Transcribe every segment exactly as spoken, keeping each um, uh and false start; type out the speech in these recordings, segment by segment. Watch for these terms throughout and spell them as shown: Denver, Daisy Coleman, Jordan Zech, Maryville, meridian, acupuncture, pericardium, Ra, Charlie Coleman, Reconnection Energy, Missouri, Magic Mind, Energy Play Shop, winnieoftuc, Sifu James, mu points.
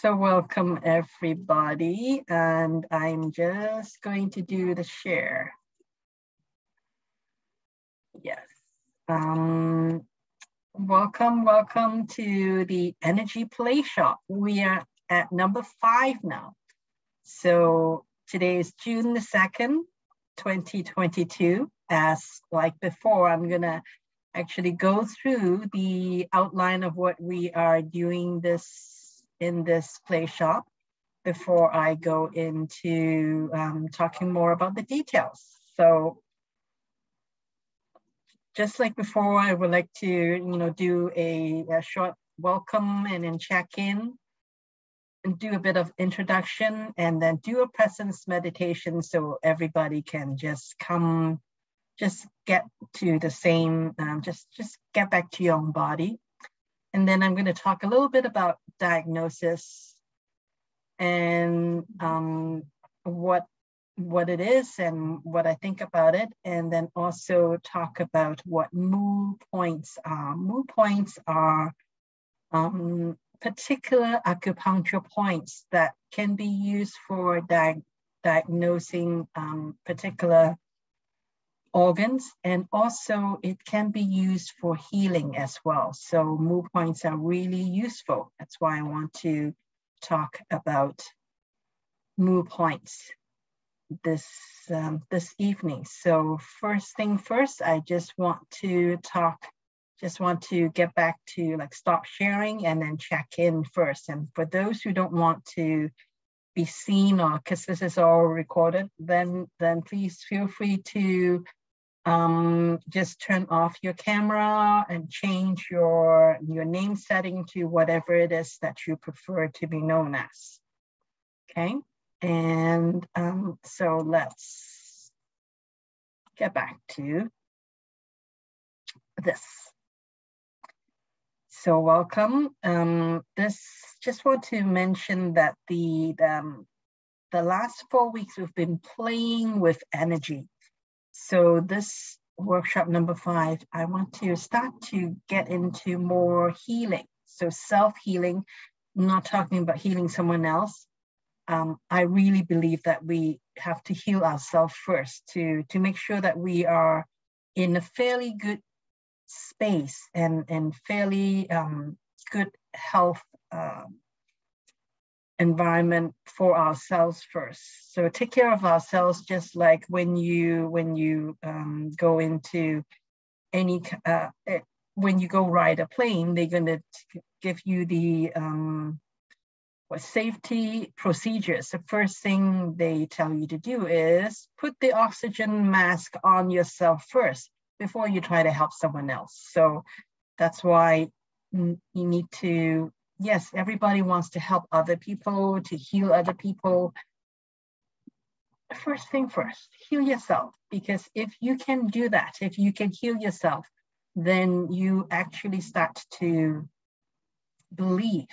So welcome everybody, and I'm just going to do the share. Yes. Um, welcome, welcome to the Energy Play Shop. We are at number five now. So today is June the second, twenty twenty-two. As like before, I'm gonna actually go through the outline of what we are doing this in this play shop before I go into um, talking more about the details. So just like before, I would like to, you know, do a, a short welcome and then check-in and do a bit of introduction and then do a presence meditation so everybody can just come, just get to the same, um, just, just get back to your own body. And then I'm going to talk a little bit about diagnosis and um, what, what it is and what I think about it. And then also talk about what mu points are. Mu points are um, particular acupuncture points that can be used for di diagnosing um, particular organs, and also it can be used for healing as well. So mu points are really useful. That's why I want to talk about mu points this um, this evening. So first thing first, I just want to talk, just want to get back to like stop sharing and then check in first. And for those who don't want to be seen, or because this is all recorded, then then please feel free to Um, just turn off your camera and change your, your name setting to whatever it is that you prefer to be known as. Okay, and um, so let's get back to this. So welcome. Um, this, just want to mention that the, the, the last four weeks we've been playing with energy. So this workshop number five, I want to start to get into more healing. So self-healing, not talking about healing someone else. Um, I really believe that we have to heal ourselves first to, to make sure that we are in a fairly good space and, and fairly um, good health uh, environment for ourselves first. So take care of ourselves, just like when you when you um, go into any uh, when you go ride a plane, they're going to give you the um, what safety procedures. The first thing they tell you to do is put the oxygen mask on yourself first before you try to help someone else. So that's why you need to. Yes, everybody wants to help other people, to heal other people. First thing first, heal yourself, because if you can do that, if you can heal yourself, then you actually start to believe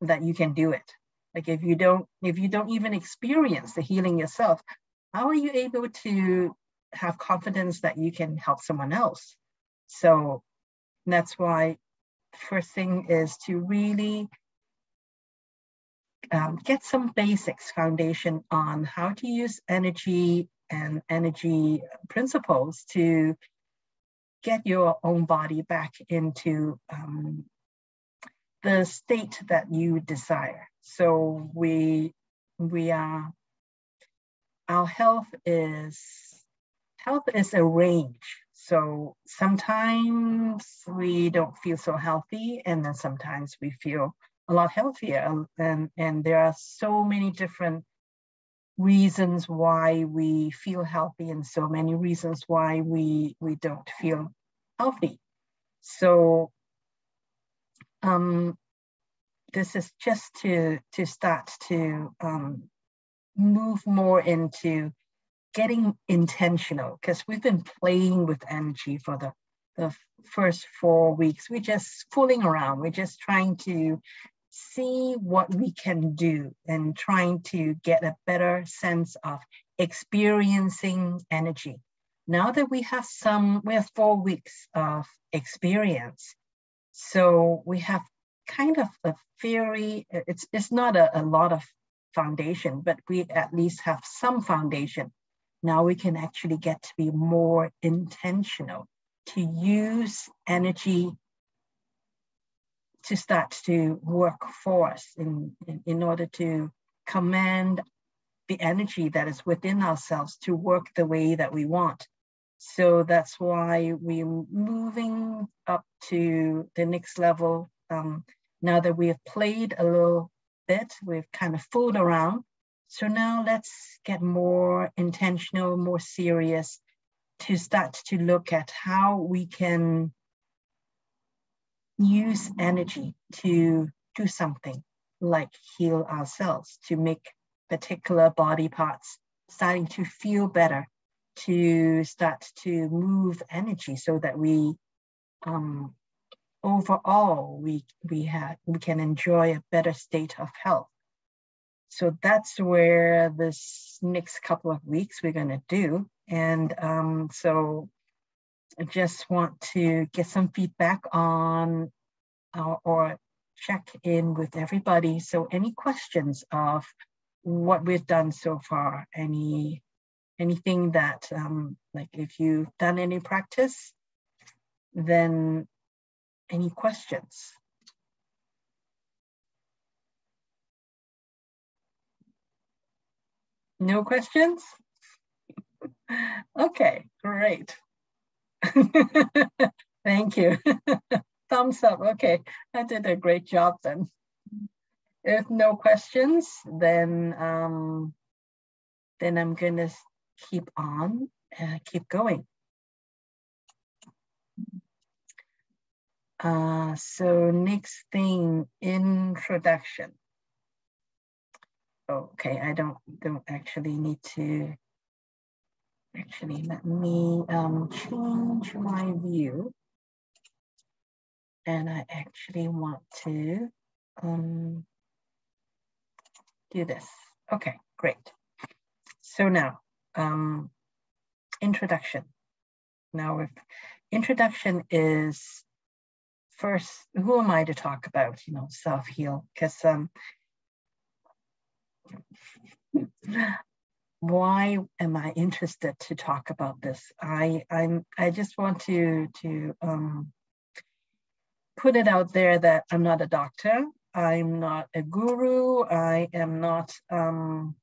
that you can do it. Like if you don't, if you don't even experience the healing yourself, how are you able to have confidence that you can help someone else? So that's why first thing is to really um, get some basics foundation on how to use energy and energy principles to get your own body back into um, the state that you desire. So we we are our health is health is a range. So sometimes we don't feel so healthy, and then sometimes we feel a lot healthier. And, and there are so many different reasons why we feel healthy and so many reasons why we, we don't feel healthy. So um, this is just to, to start to um, move more into getting intentional, because we've been playing with energy for the, the first four weeks. We're just fooling around. We're just trying to see what we can do and trying to get a better sense of experiencing energy. Now that we have some, we have four weeks of experience. So we have kind of a theory. It's, it's not a, a lot of foundation, but we at least have some foundation. Now we can actually get to be more intentional, to use energy to start to work for us in, in, in order to command the energy that is within ourselves to work the way that we want. So that's why we're moving up to the next level. Um, now that we have played a little bit, we've kind of fooled around. So now let's get more intentional, more serious to start to look at how we can use energy to do something like heal ourselves, to make particular body parts starting to feel better, to start to move energy so that we um, overall we we have we can enjoy a better state of health. So that's where this next couple of weeks we're going to do. And um, so I just want to get some feedback on uh, or check in with everybody. So any questions of what we've done so far, any anything that um, like if you've done any practice, then any questions? No questions? Okay, great. Thank you. Thumbs up. Okay, I did a great job then. If no questions, then um, then I'm gonna keep on, uh, keep going. Uh, so next thing, introduction. Okay, I don't don't actually need to. Actually, let me um, change my view. And I actually want to um, do this. Okay, great. So now, um, introduction. Now, if introduction is first, who am I to talk about, you know, self-heal? Because um, why am I interested to talk about this? I I'm I just want to to um, put it out there that I'm not a doctor. I'm not a guru. I am not um,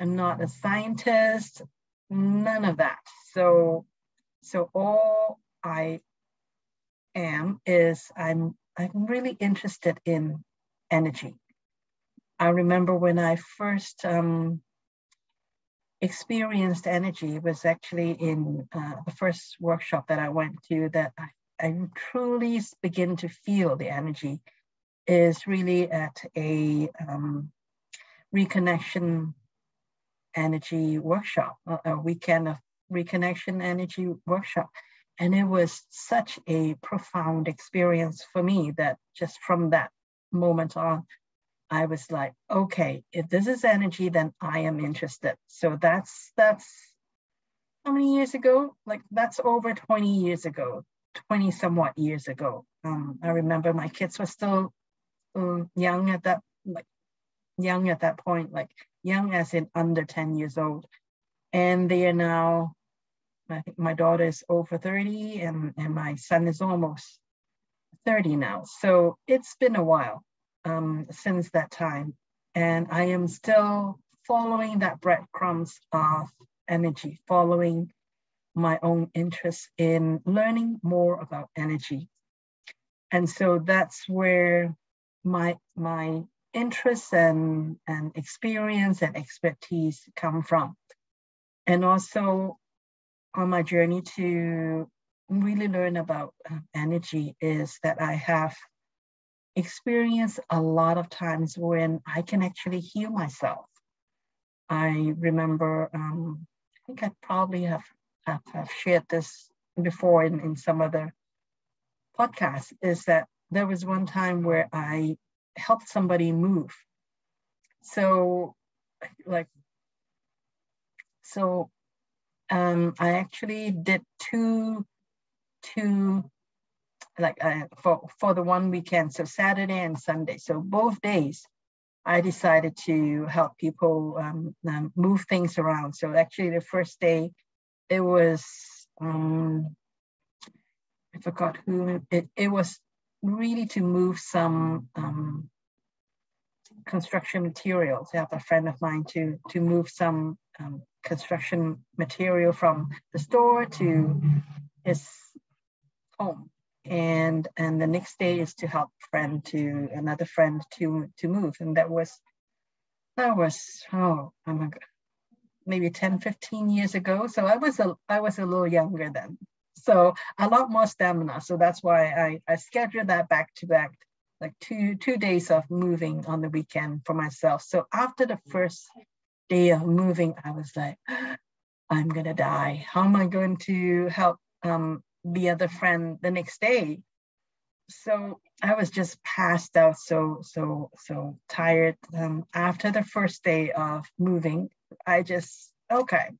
I'm not a scientist. None of that. So so all I am is I'm I'm really interested in energy. I remember when I first um, experienced energy was actually in uh, the first workshop that I went to, that I, I truly begin to feel the energy is really at a um, Reconnection Energy workshop, a weekend of Reconnection Energy workshop. And it was such a profound experience for me that just from that moment on, I was like, okay, if this is energy, then I am interested. So that's, that's how many years ago? Like that's over twenty years ago, twenty somewhat years ago. Um, I remember my kids were still um, young at that, like young at that point, like young as in under ten years old. And they are now, I think my daughter is over thirty and, and my son is almost thirty now. So it's been a while. Um, since that time, and I am still following that breadcrumbs of energy, following my own interest in learning more about energy. And so that's where my my interests and, and experience and expertise come from. And also on my journey to really learn about energy is that I have experience a lot of times when I can actually heal myself. I remember, um, I think I probably have, have, have shared this before in, in some other podcasts, is that there was one time where I helped somebody move. So like, so um, I actually did two, two like uh, for, for the one weekend, so Saturday and Sunday. So both days, I decided to help people um, um, move things around. So actually the first day, it was, um, I forgot who, it, it was really to move some um, construction materials. I have a friend of mine to, to move some um, construction material from the store to his home. And and the next day is to help friend to another friend to to move, and that was that was oh oh my god, maybe ten, fifteen years ago. So I was a I was a little younger then, so a lot more stamina. So that's why I I scheduled that back to back, like two two days of moving on the weekend for myself. So after the first day of moving, I was like, I'm gonna die. How am I going to help um? the other friend the next day? So I was just passed out, so so so tired. Um, after the first day of moving, I just okay,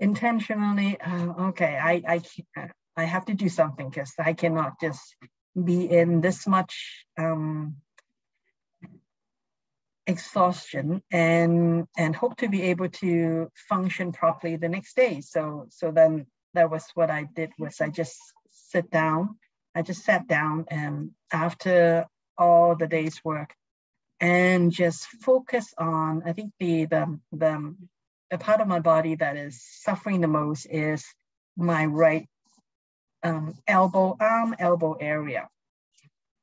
intentionally uh, okay. I I can't, I have to do something because I cannot just be in this much um, exhaustion and and hope to be able to function properly the next day. So so then. That was what I did, was I just sit down. I just sat down and after all the day's work and just focus on, I think the, the, the, the part of my body that is suffering the most is my right um, elbow, arm elbow area.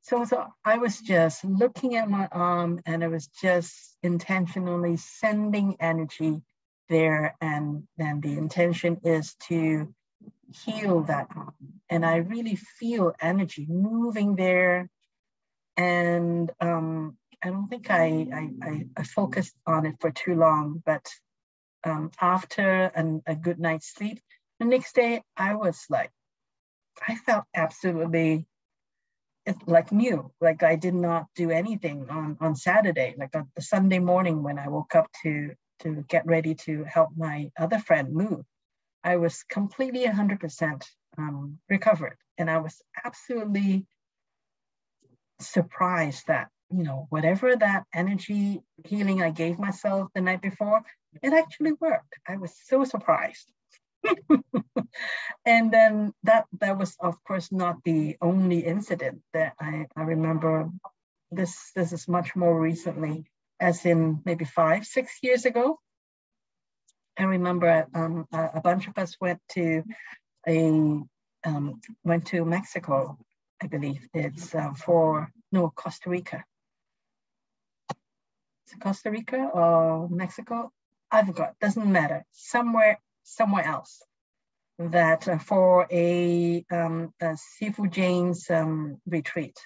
So, so I was just looking at my arm and I was just intentionally sending energy there, and then the intention is to heal that arm. And I really feel energy moving there. And um, I don't think I, I, I, I focused on it for too long, but um, after an, a good night's sleep, the next day I was like, I felt absolutely like new, like I did not do anything on, on Saturday, like on the Sunday morning when I woke up to to get ready to help my other friend move. I was completely one hundred percent um, recovered. And I was absolutely surprised that, you know, whatever that energy healing I gave myself the night before, it actually worked. I was so surprised. And then that, that was, of course, not the only incident that I, I remember. This, this is much more recently, as in maybe five, six years ago. I remember um, a, a bunch of us went to a, um, went to Mexico, I believe it's uh, for, no, Costa Rica. Is it Costa Rica or Mexico? I forgot, doesn't matter. Somewhere, somewhere else that uh, for a, um, a Sifu James um, retreat.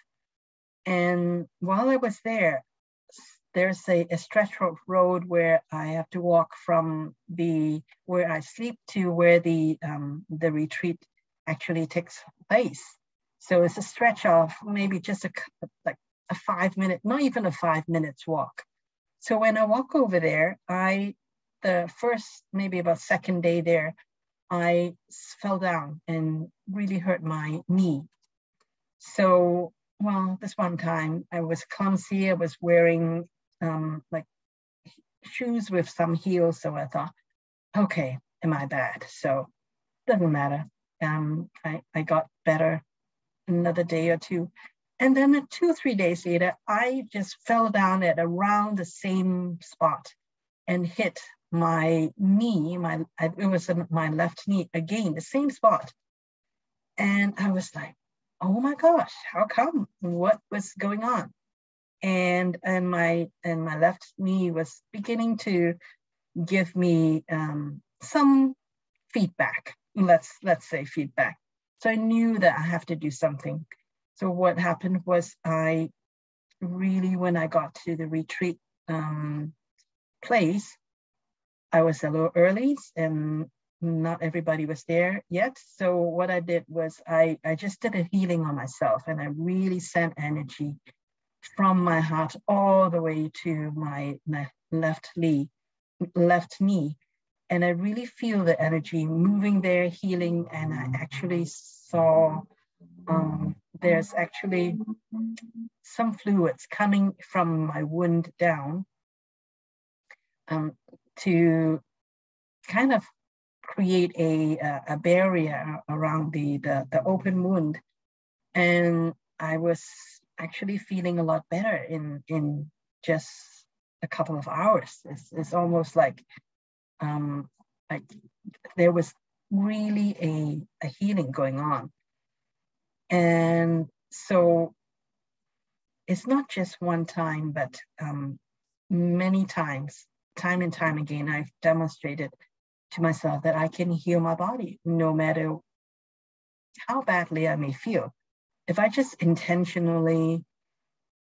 And while I was there, there's a, a stretch of road where I have to walk from the where I sleep to where the um, the retreat actually takes place. So it's a stretch of maybe just a like a five minute, not even a five minutes walk. So when I walk over there, I the first maybe about second day there, I fell down and really hurt my knee. So well, this one time I was clumsy. I was wearing Um, like shoes with some heels. So I thought, okay, am I bad? So doesn't matter. Um, I, I got better another day or two. And then two, three days later, I just fell down at around the same spot and hit my knee. My It was my left knee again, the same spot. And I was like, oh my gosh, how come? What was going on? And and my and my left knee was beginning to give me um, some feedback. Let's let's say feedback. So I knew that I have to do something. So what happened was I really, when I got to the retreat um, place, I was a little early and not everybody was there yet. So what I did was I I just did a healing on myself, and I really sent energy from my heart all the way to my left knee, left knee. And I really feel the energy moving there, healing. And I actually saw um, there's actually some fluids coming from my wound down um, to kind of create a, a barrier around the, the, the open wound. And I was actually feeling a lot better in, in just a couple of hours. It's, it's almost like, um, like there was really a, a healing going on. And so it's not just one time, but um, many times, time and time again, I've demonstrated to myself that I can heal my body no matter how badly I may feel. If I just intentionally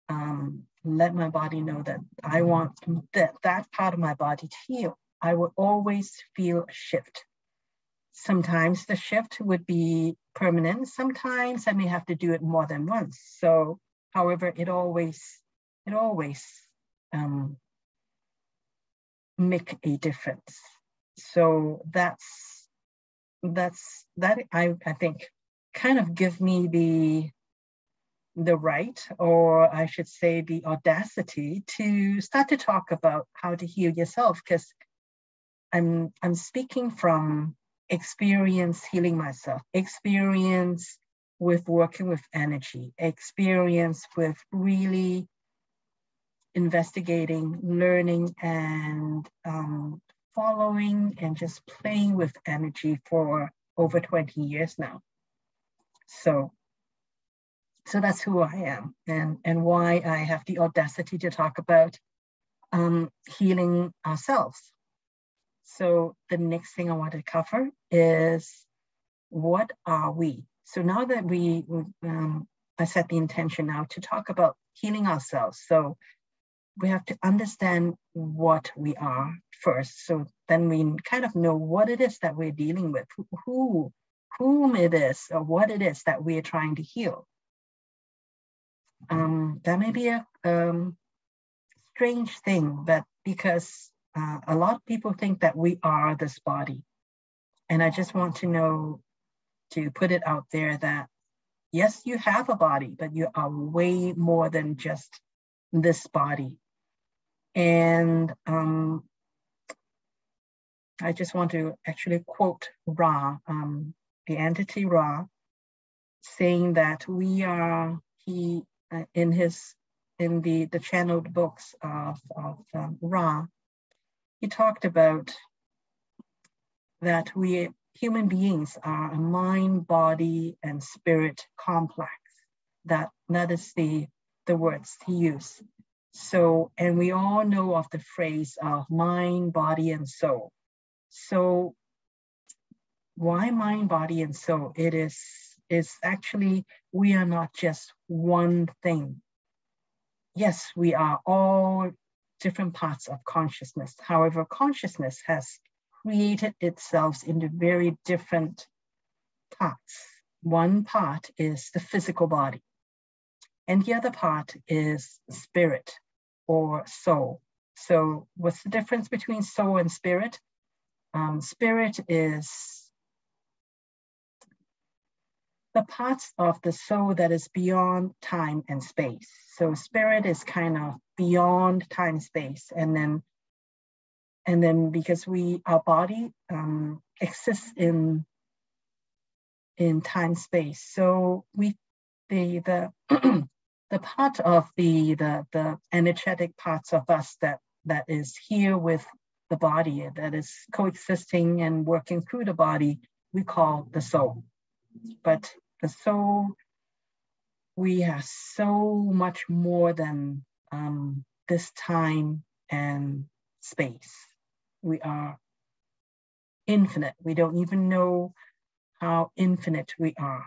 um, let my body know that I want that, that part of my body to heal, I will always feel a shift. Sometimes the shift would be permanent. Sometimes I may have to do it more than once. So, however, it always, it always um, make a difference. So that's, that's, that I, I think kind of give me the, the right, or I should say the audacity to start to talk about how to heal yourself, because I'm, I'm speaking from experience healing myself, experience with working with energy, experience with really investigating, learning, and um, following and just playing with energy for over twenty years now. So, so that's who I am, and, and why I have the audacity to talk about um, healing ourselves. So the next thing I want to cover is, what are we? So now that we, um, I set the intention now to talk about healing ourselves. So we have to understand what we are first. So then we kind of know what it is that we're dealing with, who, whom it is, or what it is that we're trying to heal. Um, that may be a um, strange thing, but because Uh, a lot of people think that we are this body. And I just want to know, to put it out there that, yes, you have a body, but you are way more than just this body. And um, I just want to actually quote Ra, um, the entity Ra, saying that we are, he, uh, in his, in the, the channeled books of, of um, Ra, he talked about that we human beings are a mind, body, and spirit complex. That, that is the, the words he used. So, and we all know of the phrase of mind, body, and soul. So why mind, body, and soul? It is, it's actually, we are not just one thing. Yes, we are all different parts of consciousness. However, consciousness has created itself into very different parts. One part is the physical body, and the other part is spirit or soul. So what's the difference between soul and spirit? Um, spirit is the parts of the soul that is beyond time and space. So spirit is kind of beyond time, space, and then, and then because we, our body um, exists in in time, space. So we, the the the part of the the the energetic parts of us that that is here with the body, that is coexisting and working through the body, we call the soul. But the soul, we are so much more than um, this time and space. We are infinite. We don't even know how infinite we are.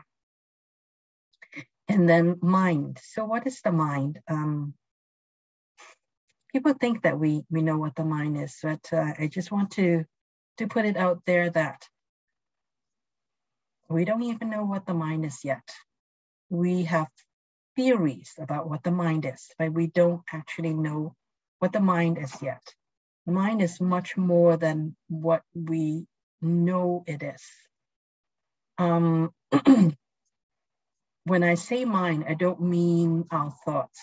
And then mind. So what is the mind? Um, people think that we, we know what the mind is, but uh, I just want to, to put it out there that we don't even know what the mind is yet. We have theories about what the mind is, but we don't actually know what the mind is yet. The mind is much more than what we know it is. Um, when I say mind, I don't mean our thoughts.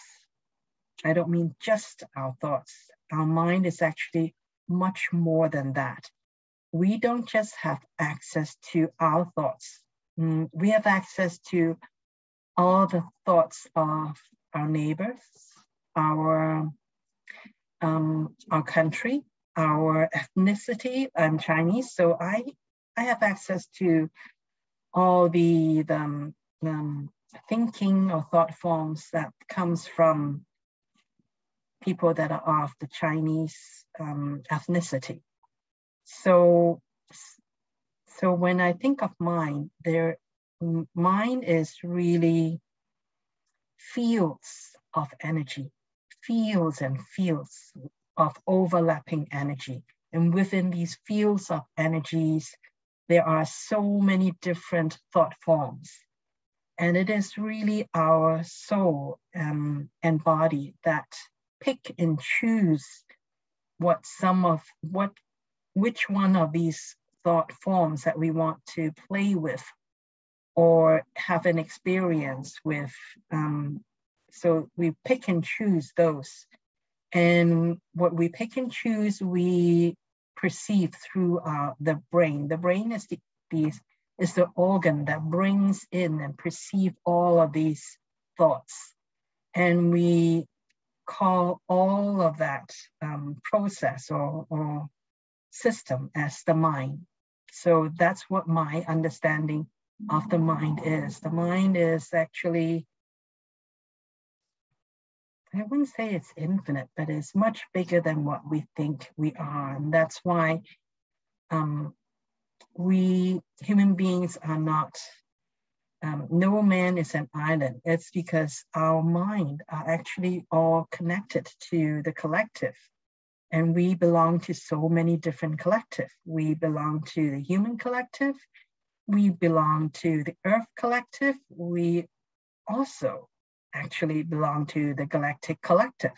I don't mean just our thoughts. Our mind is actually much more than that. We don't just have access to our thoughts. We have access to all the thoughts of our neighbors, our, um, our country, our ethnicity. I'm Chinese, so I, I have access to all the, the um, thinking or thought forms that comes from people that are of the Chinese um, ethnicity. So, so when I think of mind, there, mind is really fields of energy, fields and fields of overlapping energy. And within these fields of energies, there are so many different thought forms. And it is really our soul um, and body that pick and choose what some of what which one of these thought forms that we want to play with or have an experience with. Um, so we pick and choose those. And what we pick and choose, we perceive through uh, the brain. The brain is the, the, is the organ that brings in and perceive all of these thoughts. And we call all of that um, process or, or system as the mind. So that's what my understanding of the mind is. The mind is actually, I wouldn't say it's infinite, but it's much bigger than what we think we are. And that's why um, we human beings are not, um, no man is an island. It's because our mind are actually all connected to the collective. And we belong to so many different collectives. We belong to the human collective. We belong to the earth collective. We also actually belong to the galactic collective.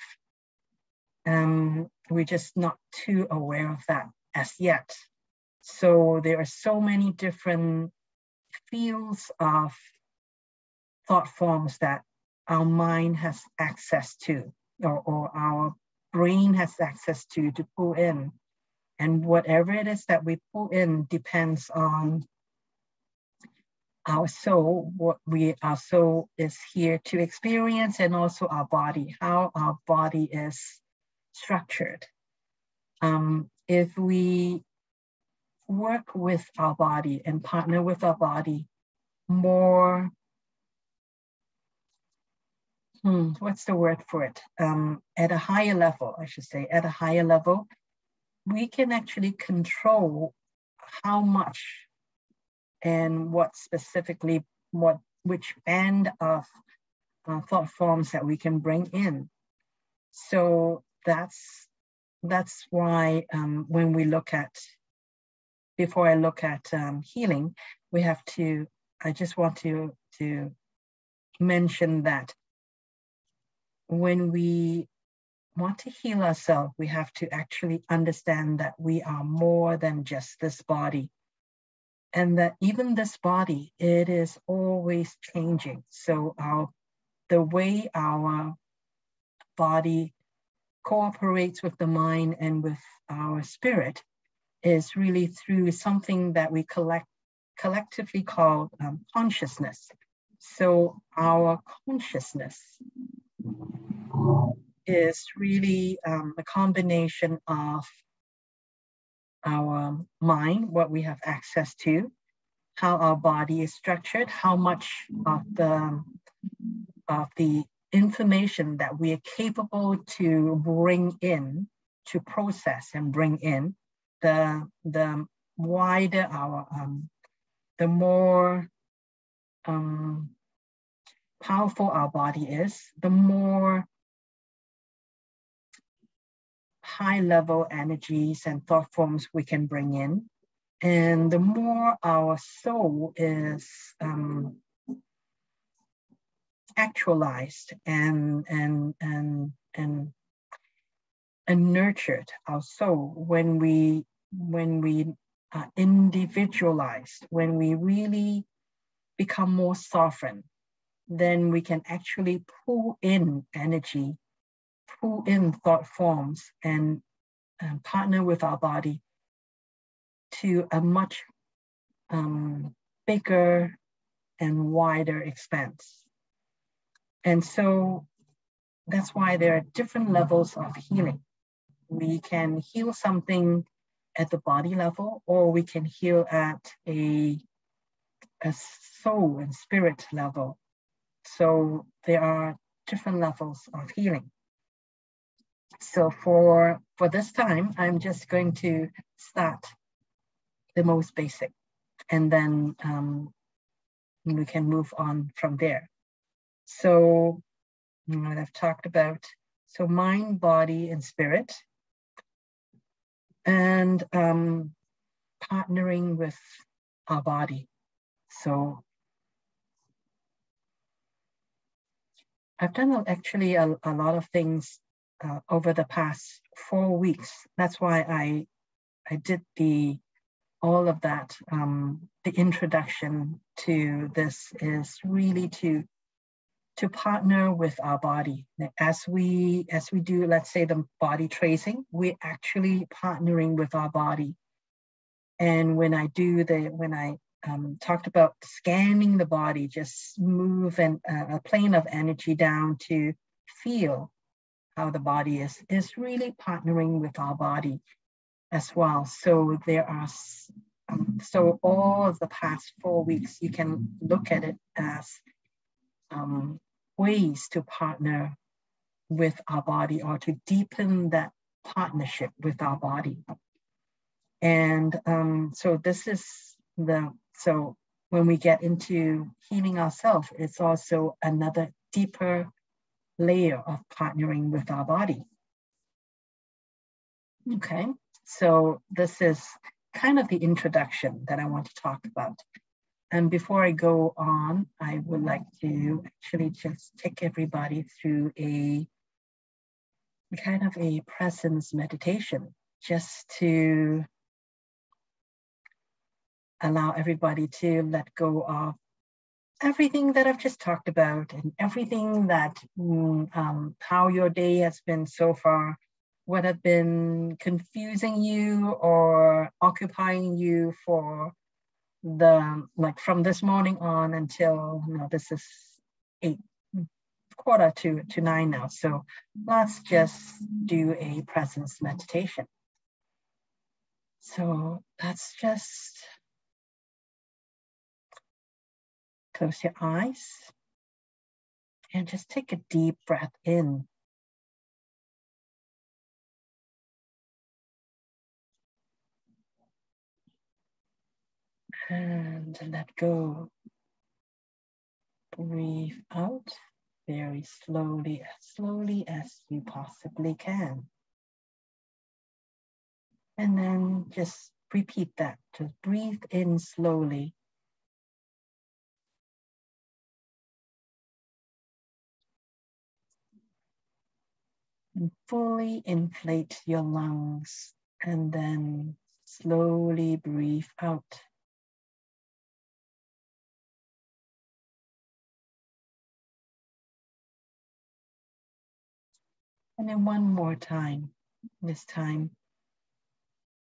Um, we're just not too aware of that as yet. So there are so many different fields of thought forms that our mind has access to, or, or our brain has access to, to pull in. And whatever it is that we pull in depends on our soul, what we, our soul is here to experience, and also our body, how our body is structured. Um, if we work with our body and partner with our body more, Hmm, what's the word for it? Um, at a higher level, I should say, at a higher level, we can actually control how much and what specifically, what which band of uh, thought forms that we can bring in. So that's, that's why um, when we look at, before I look at um, healing, we have to, I just want to, to mention that when we want to heal ourselves, we have to actually understand that we are more than just this body. And that even this body, it is always changing. So our, the way our body cooperates with the mind and with our spirit is really through something that we collect, collectively call um, consciousness. So our consciousness is really um, a combination of our mind, what we have access to, how our body is structured, how much of the, of the information that we are capable to bring in, to process and bring in, the, the wider our, um, the more um, powerful our body is, the more high level energies and thought forms we can bring in. And the more our soul is um, actualized and, and, and, and, and nurtured, our soul, when we, when we are individualized, when we really become more sovereign, then we can actually pull in energy, pull in thought forms, and um, partner with our body to a much um, bigger and wider expanse. And so that's why there are different levels of healing. We can heal something at the body level, or we can heal at a, a soul and spirit level. So there are different levels of healing. So for, for this time, I'm just going to start the most basic, and then um, we can move on from there. So you know, I've talked about, so mind, body, and spirit, and um, partnering with our body. So I've done actually a, a lot of things uh, over the past four weeks. That's why I, I did the all of that. Um, the introduction to this is really to to partner with our body. As we, as we do, let's say, the body tracing, we're actually partnering with our body. And when I do the, when I um, talked about scanning the body, just move an, uh, a plane of energy down to feel how the body is, is really partnering with our body as well. So there are, um, so all of the past four weeks, you can look at it as um, ways to partner with our body, or to deepen that partnership with our body. And um, so this is the, so when we get into healing ourselves, it's also another deeper layer of partnering with our body. Okay, so this is kind of the introduction that I want to talk about. And before I go on, I would like to actually just take everybody through a kind of a presence meditation, just to allow everybody to let go of everything that I've just talked about, and everything that, um, how your day has been so far, what have been confusing you or occupying you for the, like from this morning on until, you know, this is eight, quarter to, to nine now. So let's just do a presence meditation. So let's just close your eyes and just take a deep breath in. And let go. Breathe out very slowly, as slowly as you possibly can. And then just repeat that. Just breathe in slowly. And fully inflate your lungs, and then slowly breathe out. And then one more time, this time,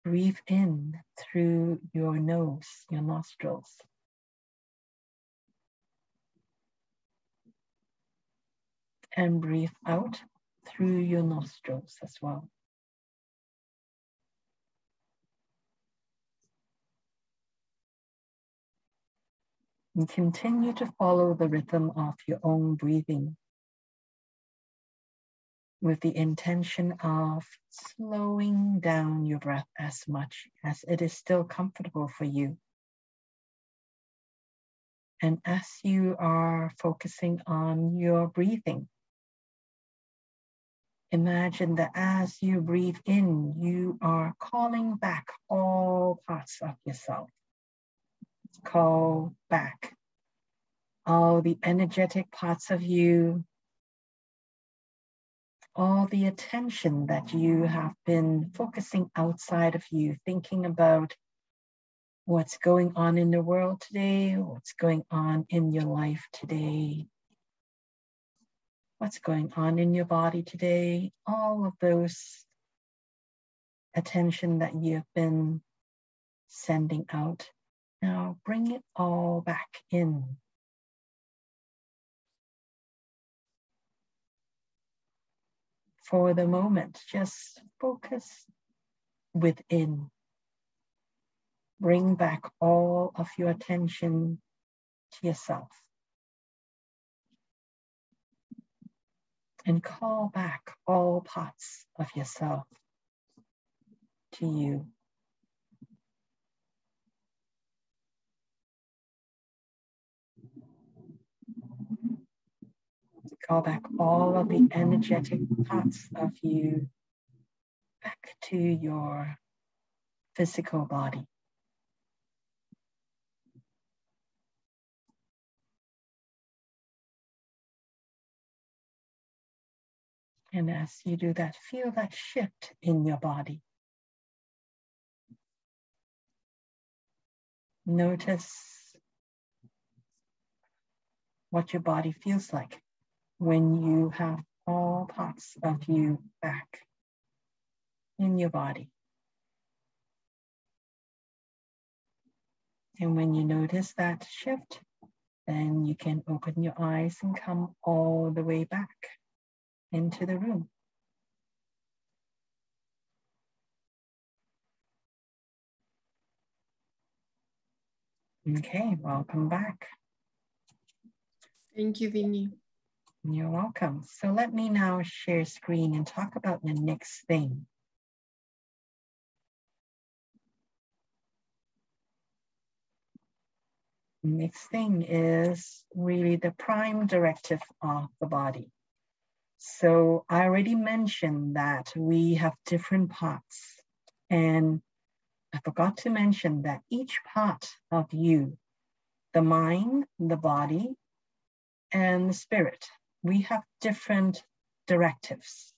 breathe in through your nose, your nostrils. And breathe out through your nostrils as well. And continue to follow the rhythm of your own breathing, with the intention of slowing down your breath as much as it is still comfortable for you. And as you are focusing on your breathing, imagine that as you breathe in, you are calling back all parts of yourself. Call back all the energetic parts of you, all the attention that you have been focusing outside of you, thinking about what's going on in the world today, what's going on in your life today, what's going on in your body today, all of those attention that you've been sending out. Now bring it all back in. For the moment, just focus within. Bring back all of your attention to yourself. And call back all parts of yourself to you. Call back all of the energetic parts of you back to your physical body. And as you do that, feel that shift in your body. Notice what your body feels like when you have all parts of you back in your body. And when you notice that shift, then you can open your eyes and come all the way back into the room. Okay, welcome back. Thank you, Vinnie. You're welcome. So let me now share screen and talk about the next thing. Next thing is really the prime directive of the body. So I already mentioned that we have different parts, and I forgot to mention that each part of you, the mind, the body, and the spirit, we have different directives.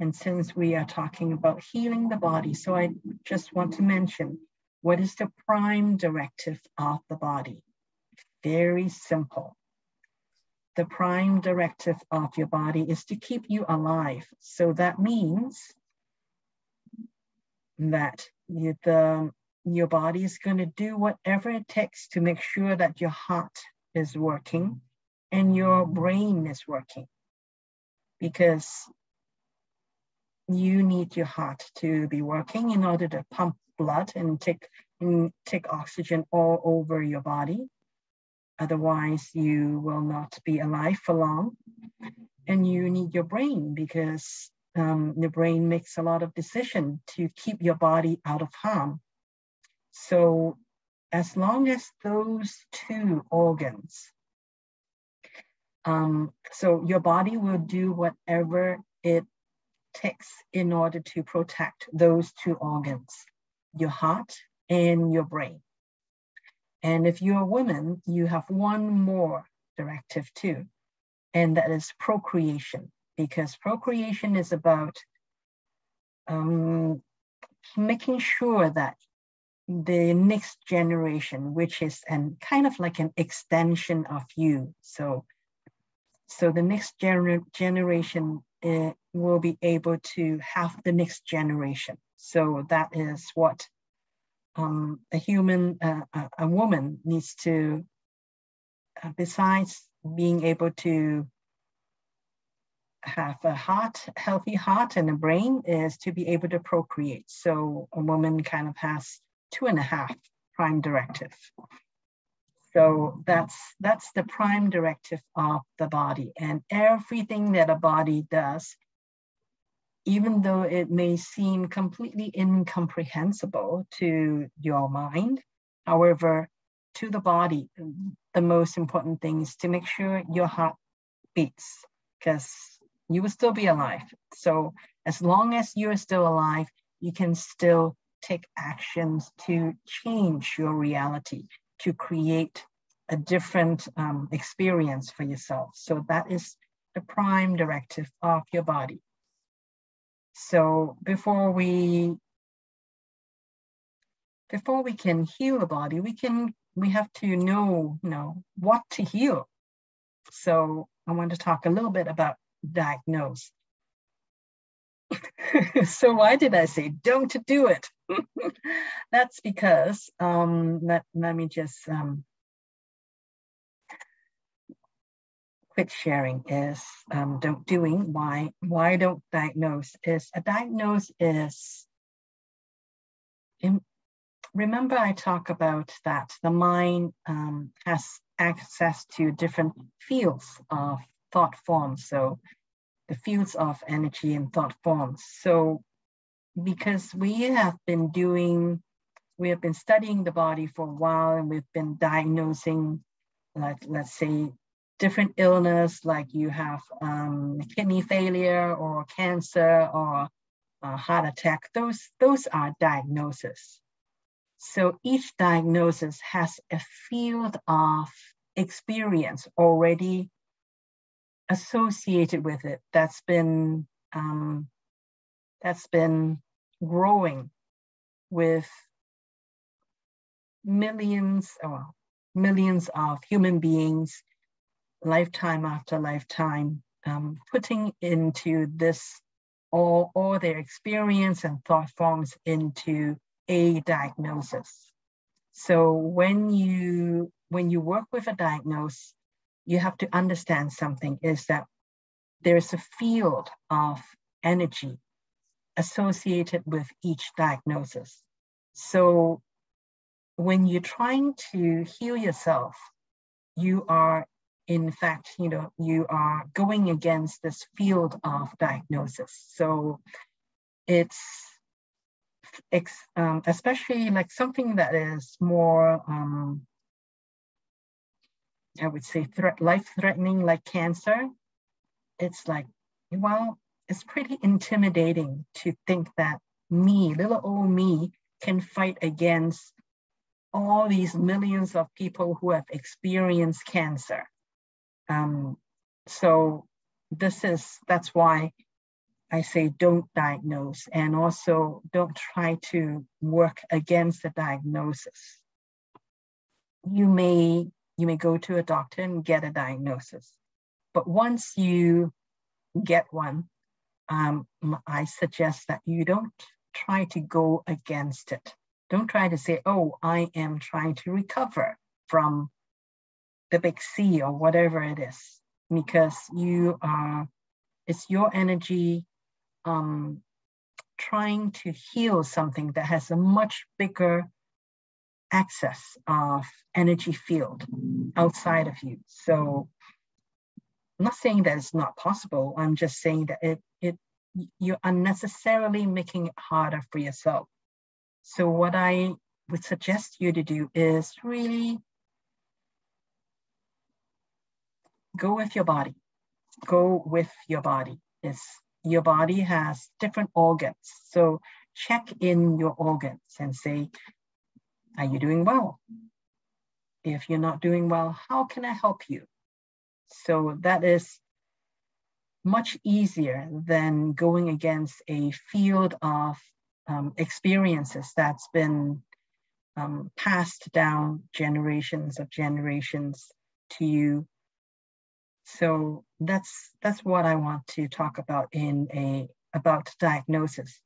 And since we are talking about healing the body, so I just want to mention, what is the prime directive of the body? Very simple. The prime directive of your body is to keep you alive. So that means that you, the, your body is going to do whatever it takes to make sure that your heart is working and your brain is working, because you need your heart to be working in order to pump blood and take, and take oxygen all over your body. Otherwise, you will not be alive for long. And you need your brain, because um, the brain makes a lot of decisions to keep your body out of harm. So as long as those two organs, Um, so your body will do whatever it takes in order to protect those two organs, your heart and your brain. And if you're a woman, you have one more directive too, and that is procreation, because procreation is about um, making sure that the next generation, which is an, kind of like an extension of you, so So the next gener generation uh, will be able to have the next generation. So that is what um, a human, uh, a, a woman needs to, uh, besides being able to have a heart, healthy heart and a brain, is to be able to procreate. So a woman kind of has two and a half prime directive. So that's, that's the prime directive of the body, and everything that a body does, even though it may seem completely incomprehensible to your mind, however, to the body, the most important thing is to make sure your heart beats, because you will still be alive. So as long as you're still alive, you can still take actions to change your reality, to create a different um, experience for yourself. So that is the prime directive of your body. So before we, before we can heal the body, we can, we have to know, you know, what to heal. So I want to talk a little bit about diagnose. So why did I say don't do it? That's because, um, let, let me just um, quit sharing is um, don't doing. Why, why don't diagnose is, a diagnose is, in, remember I talk about that the mind um, has access to different fields of thought forms. So the fields of energy and thought forms. So because we have been doing, we have been studying the body for a while, and we've been diagnosing, like, let's say, different illness, like you have um, kidney failure or cancer or a heart attack. Those, those are diagnoses. So each diagnosis has a field of experience already associated with it that's been um, that's been growing with millions or millions of human beings, lifetime after lifetime, um, putting into this all all their experience and thought forms into a diagnosis. So when you when you work with a diagnosis, you have to understand something is that there is a field of energy associated with each diagnosis. So when you're trying to heal yourself, you are, in fact, you know, you are going against this field of diagnosis. So it's, it's um, especially like something that is more, um, I would say threat, life-threatening, like cancer. It's like, well, it's pretty intimidating to think that me, little old me, can fight against all these millions of people who have experienced cancer. Um, so this is, that's why I say don't diagnose, and also don't try to work against the diagnosis. You may You may go to a doctor and get a diagnosis. But once you get one, um, I suggest that you don't try to go against it. Don't try to say, oh, I am trying to recover from the big C or whatever it is, because you are, it's your energy um, trying to heal something that has a much bigger access of energy field outside of you. So I'm not saying that it's not possible. I'm just saying that it, it you're unnecessarily making it harder for yourself. So what I would suggest you to do is really go with your body. Go with your body. It's, your body has different organs. So check in your organs and say, are you doing well? If you're not doing well, how can I help you? So that is much easier than going against a field of um, experiences that's been um, passed down generations of generations to you. So that's that's what I want to talk about in a about diagnosis.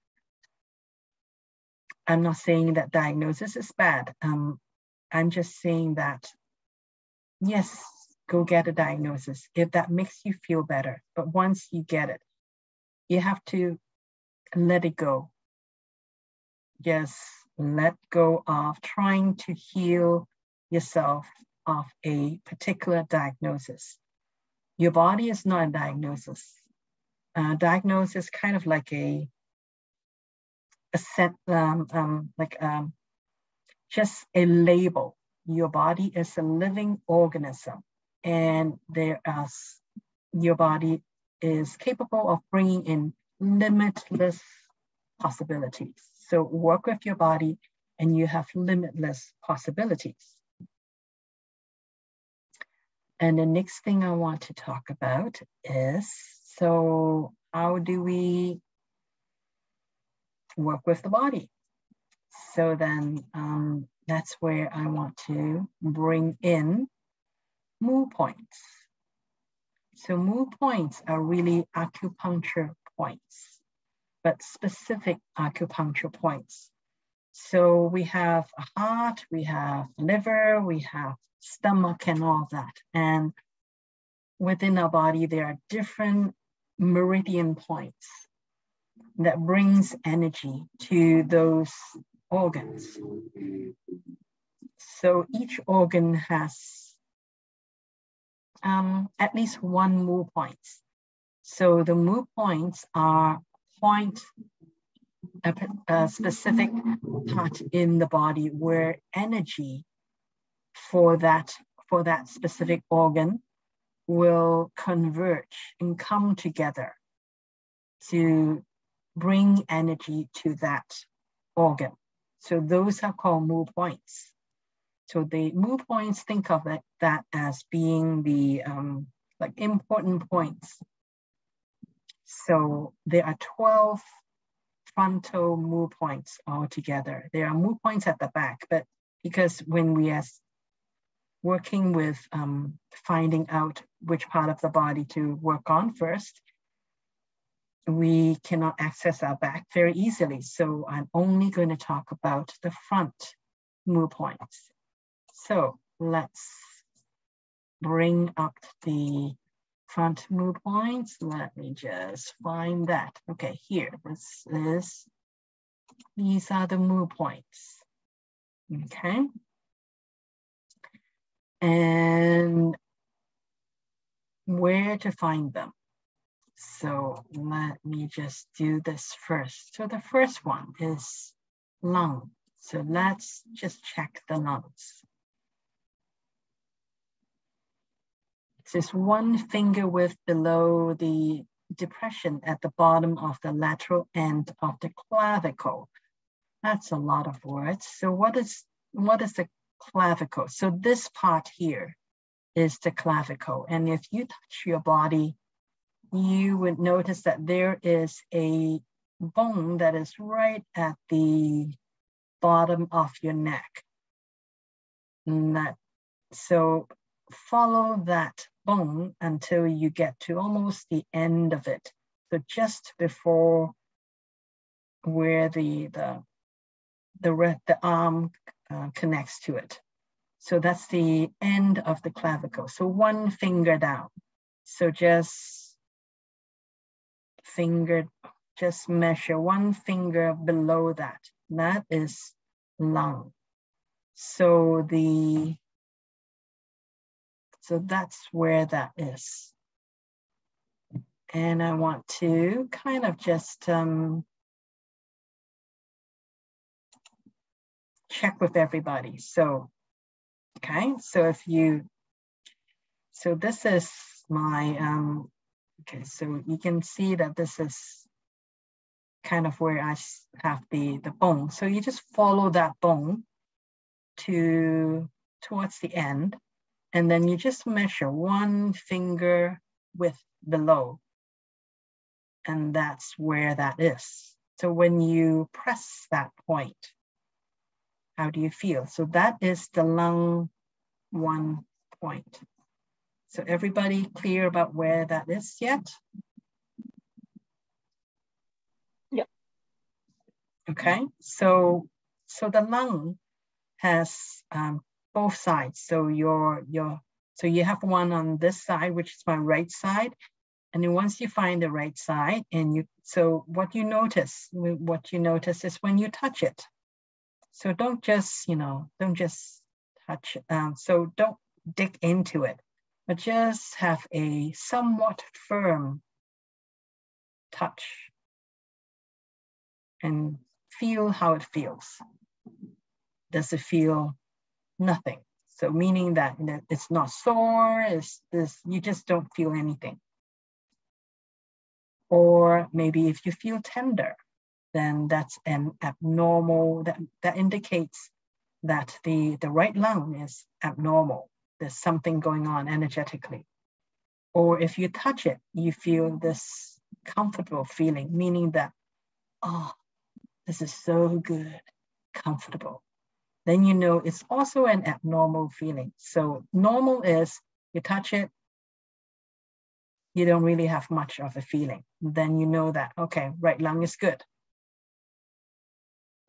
I'm not saying that diagnosis is bad. Um, I'm just saying that, yes, go get a diagnosis if that makes you feel better. But once you get it, you have to let it go. Yes, let go of trying to heal yourself of a particular diagnosis. Your body is not a diagnosis. Uh, diagnosis is kind of like a A set, um, um, like um, just a label. Your body is a living organism, and there are, your body is capable of bringing in limitless possibilities. So work with your body, and you have limitless possibilities. And the next thing I want to talk about is, so how do we work with the body? So then um, that's where I want to bring in mu points. So mu points are really acupuncture points, but specific acupuncture points. So we have a heart, we have liver, we have stomach and all that. And within our body, there are different meridian points that brings energy to those organs. So each organ has um, at least one mu points. So the mu points are point a, a specific part in the body where energy for that for that specific organ will converge and come together to bring energy to that organ. So those are called mu points. So the mu points, think of it that as being the um, like important points. So there are twelve frontal mu points altogether. There are mu points at the back, but because when we are working with um, finding out which part of the body to work on first, we cannot access our back very easily. So I'm only going to talk about the front mu points. So let's bring up the front mu points. Let me just find that. Okay, here, this is, these are the mu points. Okay. And where to find them. So let me just do this first. So the first one is lung. So let's just check the lungs. It's just one finger width below the depression at the bottom of the lateral end of the clavicle. That's a lot of words. So what is, what is the clavicle? So this part here is the clavicle. And if you touch your body, you would notice that there is a bone that is right at the bottom of your neck. And that, so follow that bone until you get to almost the end of it. So just before where the the the, red, the arm uh, connects to it. So that's the end of the clavicle. So one finger down. So just finger, just measure one finger below that. That is lung. So the, so that's where that is. And I want to kind of just um, check with everybody. So, okay, so if you, so this is my, um, okay, so you can see that this is kind of where I have the, the bone. So you just follow that bone to towards the end, and then you just measure one finger width below. And that's where that is. So when you press that point, how do you feel? So that is the lung one point. So everybody clear about where that is yet? Yeah. Okay, so so the lung has um, both sides. So your your so you have one on this side, which is my right side, and then once you find the right side, and you so what you notice what you notice is when you touch it. So don't just you know don't just touch. Um, so don't dig into it. But just have a somewhat firm touch and feel how it feels. Does it feel nothing? So meaning that it's not sore, it's this, you just don't feel anything. Or maybe if you feel tender, then that's an abnormal, that, that indicates that the, the right lung is abnormal. There's something going on energetically. Or if you touch it, you feel this comfortable feeling, meaning that, oh, this is so good, comfortable. Then you know it's also an abnormal feeling. So normal is you touch it, you don't really have much of a feeling. Then you know that, okay, right lung is good.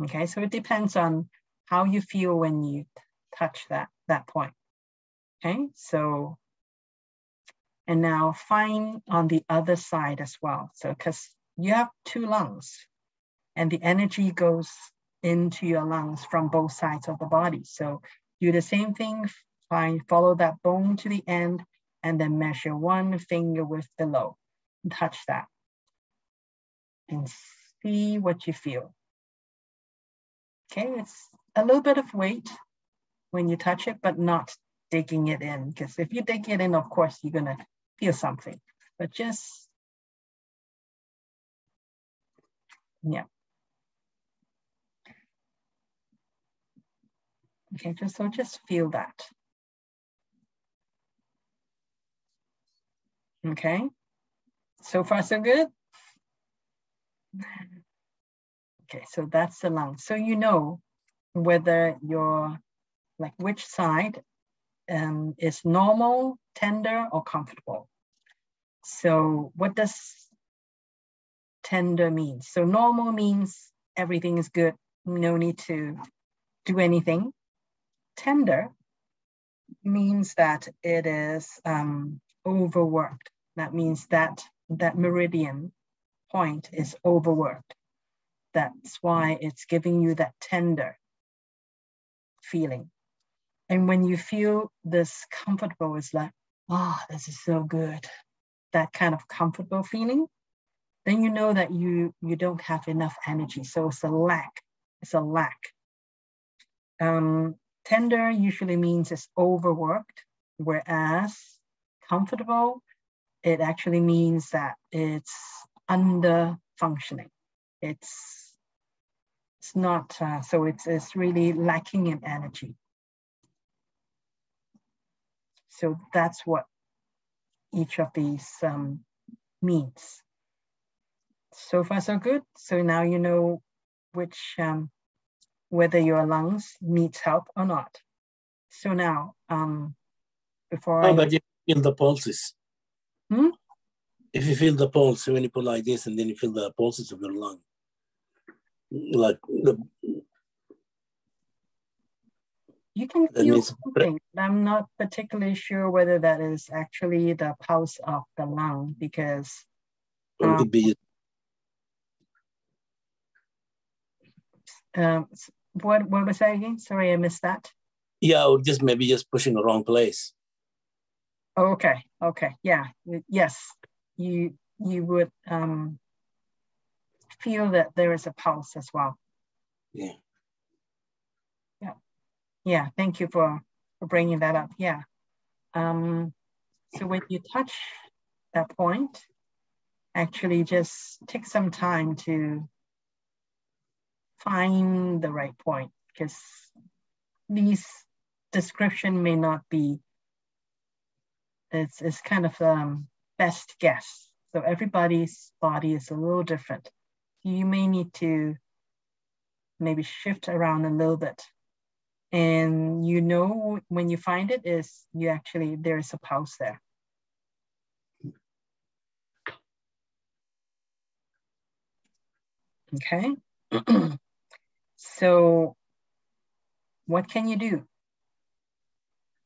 Okay, so it depends on how you feel when you touch that, that point. Okay, so, and now find on the other side as well. So, because you have two lungs and the energy goes into your lungs from both sides of the body. So do the same thing, find, follow that bone to the end, and then measure one finger with the lobe. Touch that and see what you feel. Okay, it's a little bit of weight when you touch it, but not digging it in, because if you dig it in, of course, you're gonna feel something, but just, yeah. Okay, just, so just feel that. Okay, so far so good. Okay, so that's the lung. So you know whether you're, like which side um, is normal, tender, or comfortable. So what does tender mean? So normal means everything is good, no need to do anything. Tender means that it is um, overworked. That means that that meridian point is overworked. That's why it's giving you that tender feeling. And when you feel this comfortable, it's like, oh, this is so good. That kind of comfortable feeling, then you know that you, you don't have enough energy. So it's a lack, it's a lack. Um, tender usually means it's overworked, whereas comfortable, it actually means that it's under functioning. It's, it's not, uh, so it's, it's really lacking in energy. So that's what each of these um, means. So far, so good. So now you know which, um, whether your lungs needs help or not. So now, um, before oh, I- but feel the pulses. Hmm? If you feel the pulse, when you put like this and then you feel the pulses of your lung, like the, you can feel something. I'm not particularly sure whether that is actually the pulse of the lung, because um, it could be. Um, what what was that again? Sorry, I missed that. Yeah, or just maybe just pushing the wrong place. Okay. Okay. Yeah. Yes. You you would um, feel that there is a pulse as well. Yeah. Yeah. Yeah. Thank you for, for bringing that up. Yeah. Um, so when you touch that point, actually just take some time to find the right point, because these description may not be, it's, it's kind of um, best guess. So everybody's body is a little different. You may need to maybe shift around a little bit. And you know when you find it is you actually, there is a pulse there. Okay. So what can you do?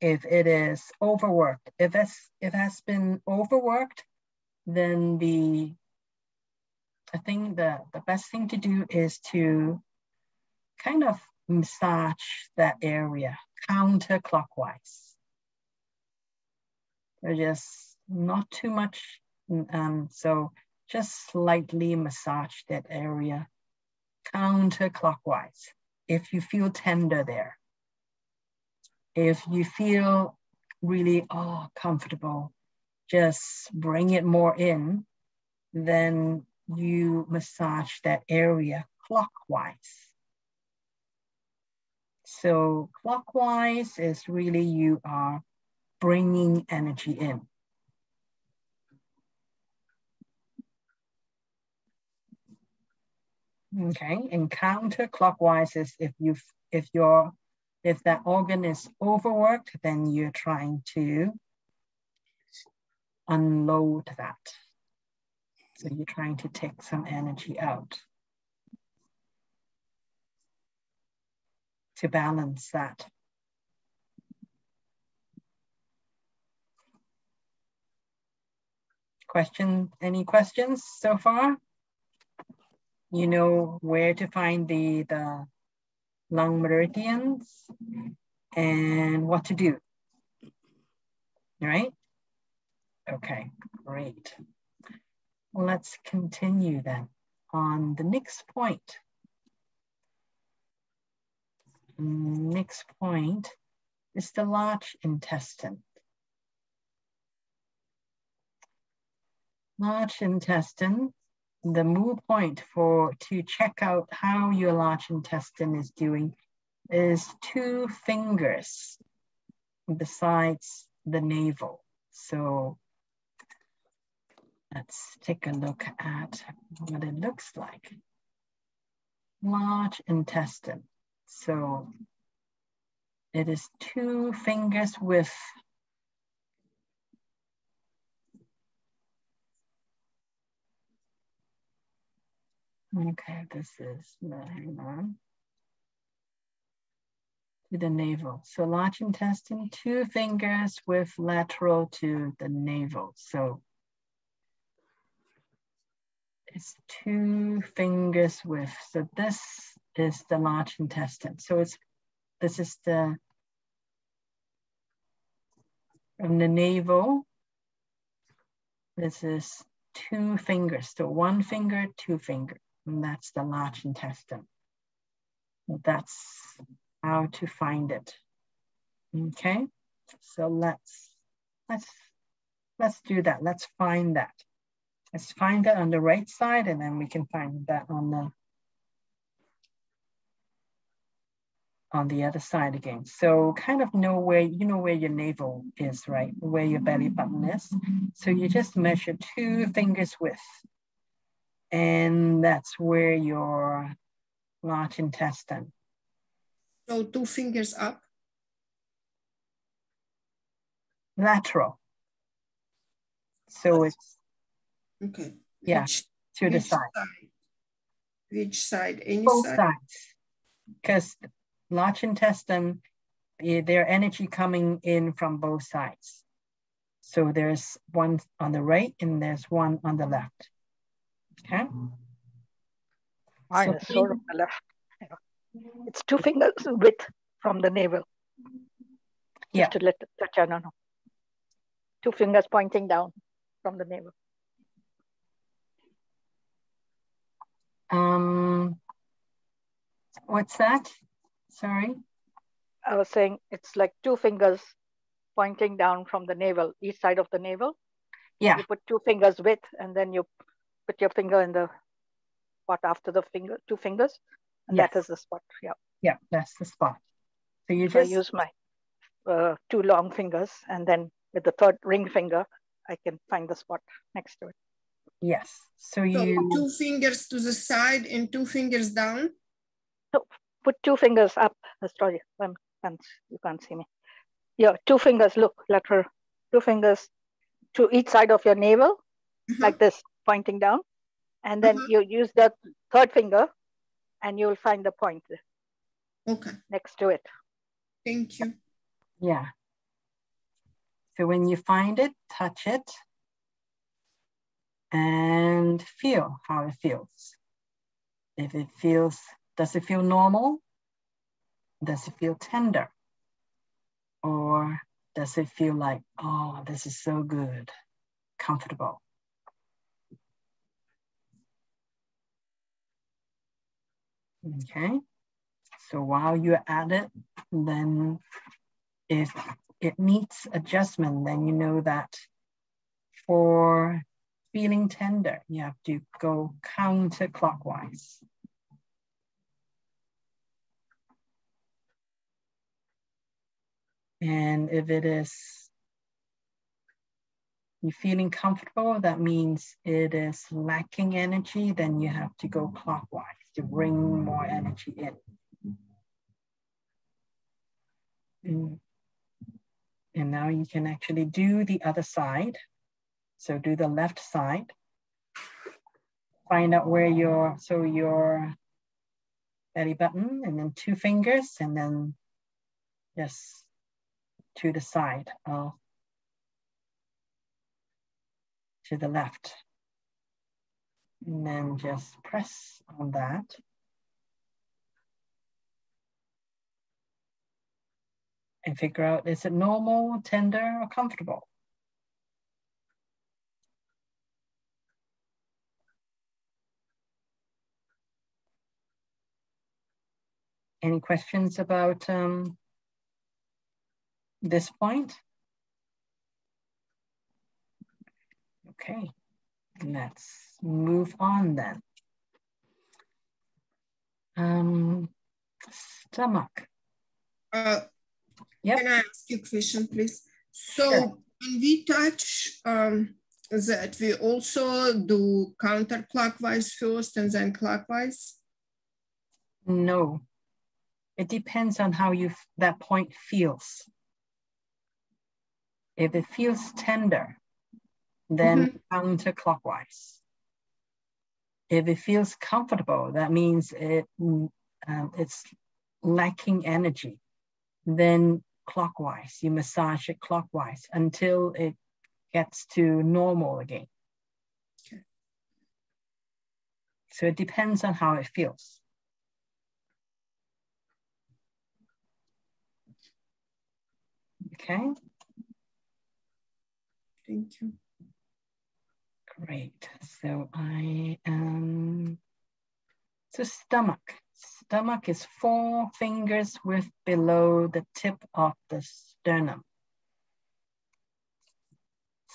If it is overworked, if that's, it has been overworked, then the, I think the, the best thing to do is to kind of massage that area counterclockwise. So just not too much, um, so just slightly massage that area counterclockwise if you feel tender there. If you feel really, oh, comfortable, just bring it more in, then you massage that area clockwise. So clockwise is really you are bringing energy in. Okay, and counterclockwise is if you if you're If that organ is overworked, then you're trying to unload that. So you're trying to take some energy out to balance that. Question, any questions so far? You know where to find the, the lung meridians and what to do, right? Okay, great. Let's continue then on the next point. Next point is the large intestine. Large intestine, the mu point for to check out how your large intestine is doing is two fingers besides the navel. So let's take a look at what it looks like. Large intestine. So it is two fingers with okay, this is, hang on, to the navel. So large intestine, two fingers with lateral to the navel. So it's two fingers with, so this is the large intestine. So it's, this is the, from the navel, this is two fingers. So one finger, two fingers. And that's the large intestine. That's how to find it. Okay, so let's let's let's do that. Let's find that. Let's find that on the right side, and then we can find that on the on the other side again. So kind of know where you know where your navel is, right? Where your belly button is. So you just measure two fingers width. And that's where your large intestine. So two fingers up? Lateral. So it's, okay. Yeah, which, to the side. side. Which side? Any Both side? sides. Because large intestine, their energy coming in from both sides. So there's one on the right and there's one on the left. Okay. Mine is sort of the left. It's two fingers width from the navel. Yeah. Just to let touch. No, no. Two fingers pointing down from the navel. Um. What's that? Sorry. I was saying it's like two fingers pointing down from the navel, each side of the navel. Yeah. You put two fingers width, and then you put your finger in the spot after the finger, two fingers, and yes. That is the spot, yeah. Yeah, that's the spot. So you so just I use my uh, two long fingers, and then with the third ring finger, I can find the spot next to it. Yes, so you so two fingers to the side and two fingers down? So put two fingers up, sorry, I'm, I'm, you can't see me. Yeah, two fingers, look, lateral, two fingers to each side of your navel, mm-hmm. like this. Pointing down, and then uh-huh. you use the third finger and you'll find the point okay. next to it. Thank you. Yeah. So when you find it, touch it and feel how it feels. If it feels, does it feel normal? Does it feel tender? Or does it feel like, oh, this is so good, comfortable? Okay, so while you're at it, then if it needs adjustment, then you know that for feeling tender, you have to go counterclockwise. And if it is, you're feeling comfortable, that means it is lacking energy, then you have to go clockwise to bring more energy in. And, and now you can actually do the other side So do the left side. Find out where your, so your belly button, and then two fingers, and then yes, to the side, uh, to the left. And then just press on that. And figure out, is it normal, tender, or comfortable? Any questions about um, this point? Okay, let's move on then. Um, stomach. Uh Yep. Can I ask you a question, please? So sure. When we touch um, that, we also do counterclockwise first and then clockwise? No, it depends on how you that point feels. If it feels tender, then mm-hmm. counterclockwise. If it feels comfortable, that means it um, it's lacking energy. Then clockwise, you massage it clockwise until it gets to normal again. Okay. So it depends on how it feels. Okay. Thank you. Great. So I am, so stomach. Stomach is four fingers width below the tip of the sternum.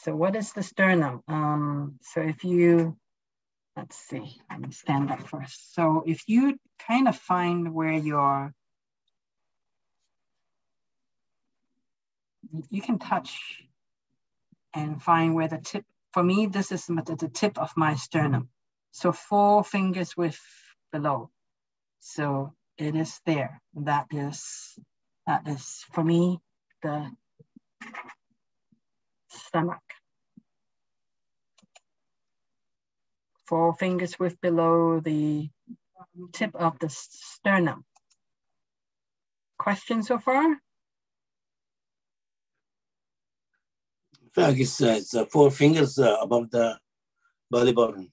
So what is the sternum? Um, so if you, let's see, let me stand up first. So if you kind of find where your, you can touch and find where the tip, for me, this is the tip of my sternum. So four fingers width below. So it is there. That is, that is for me, the stomach. Four fingers width below the tip of the sternum. Questions so far? I think it's, uh, it's uh, four fingers uh, above the belly button.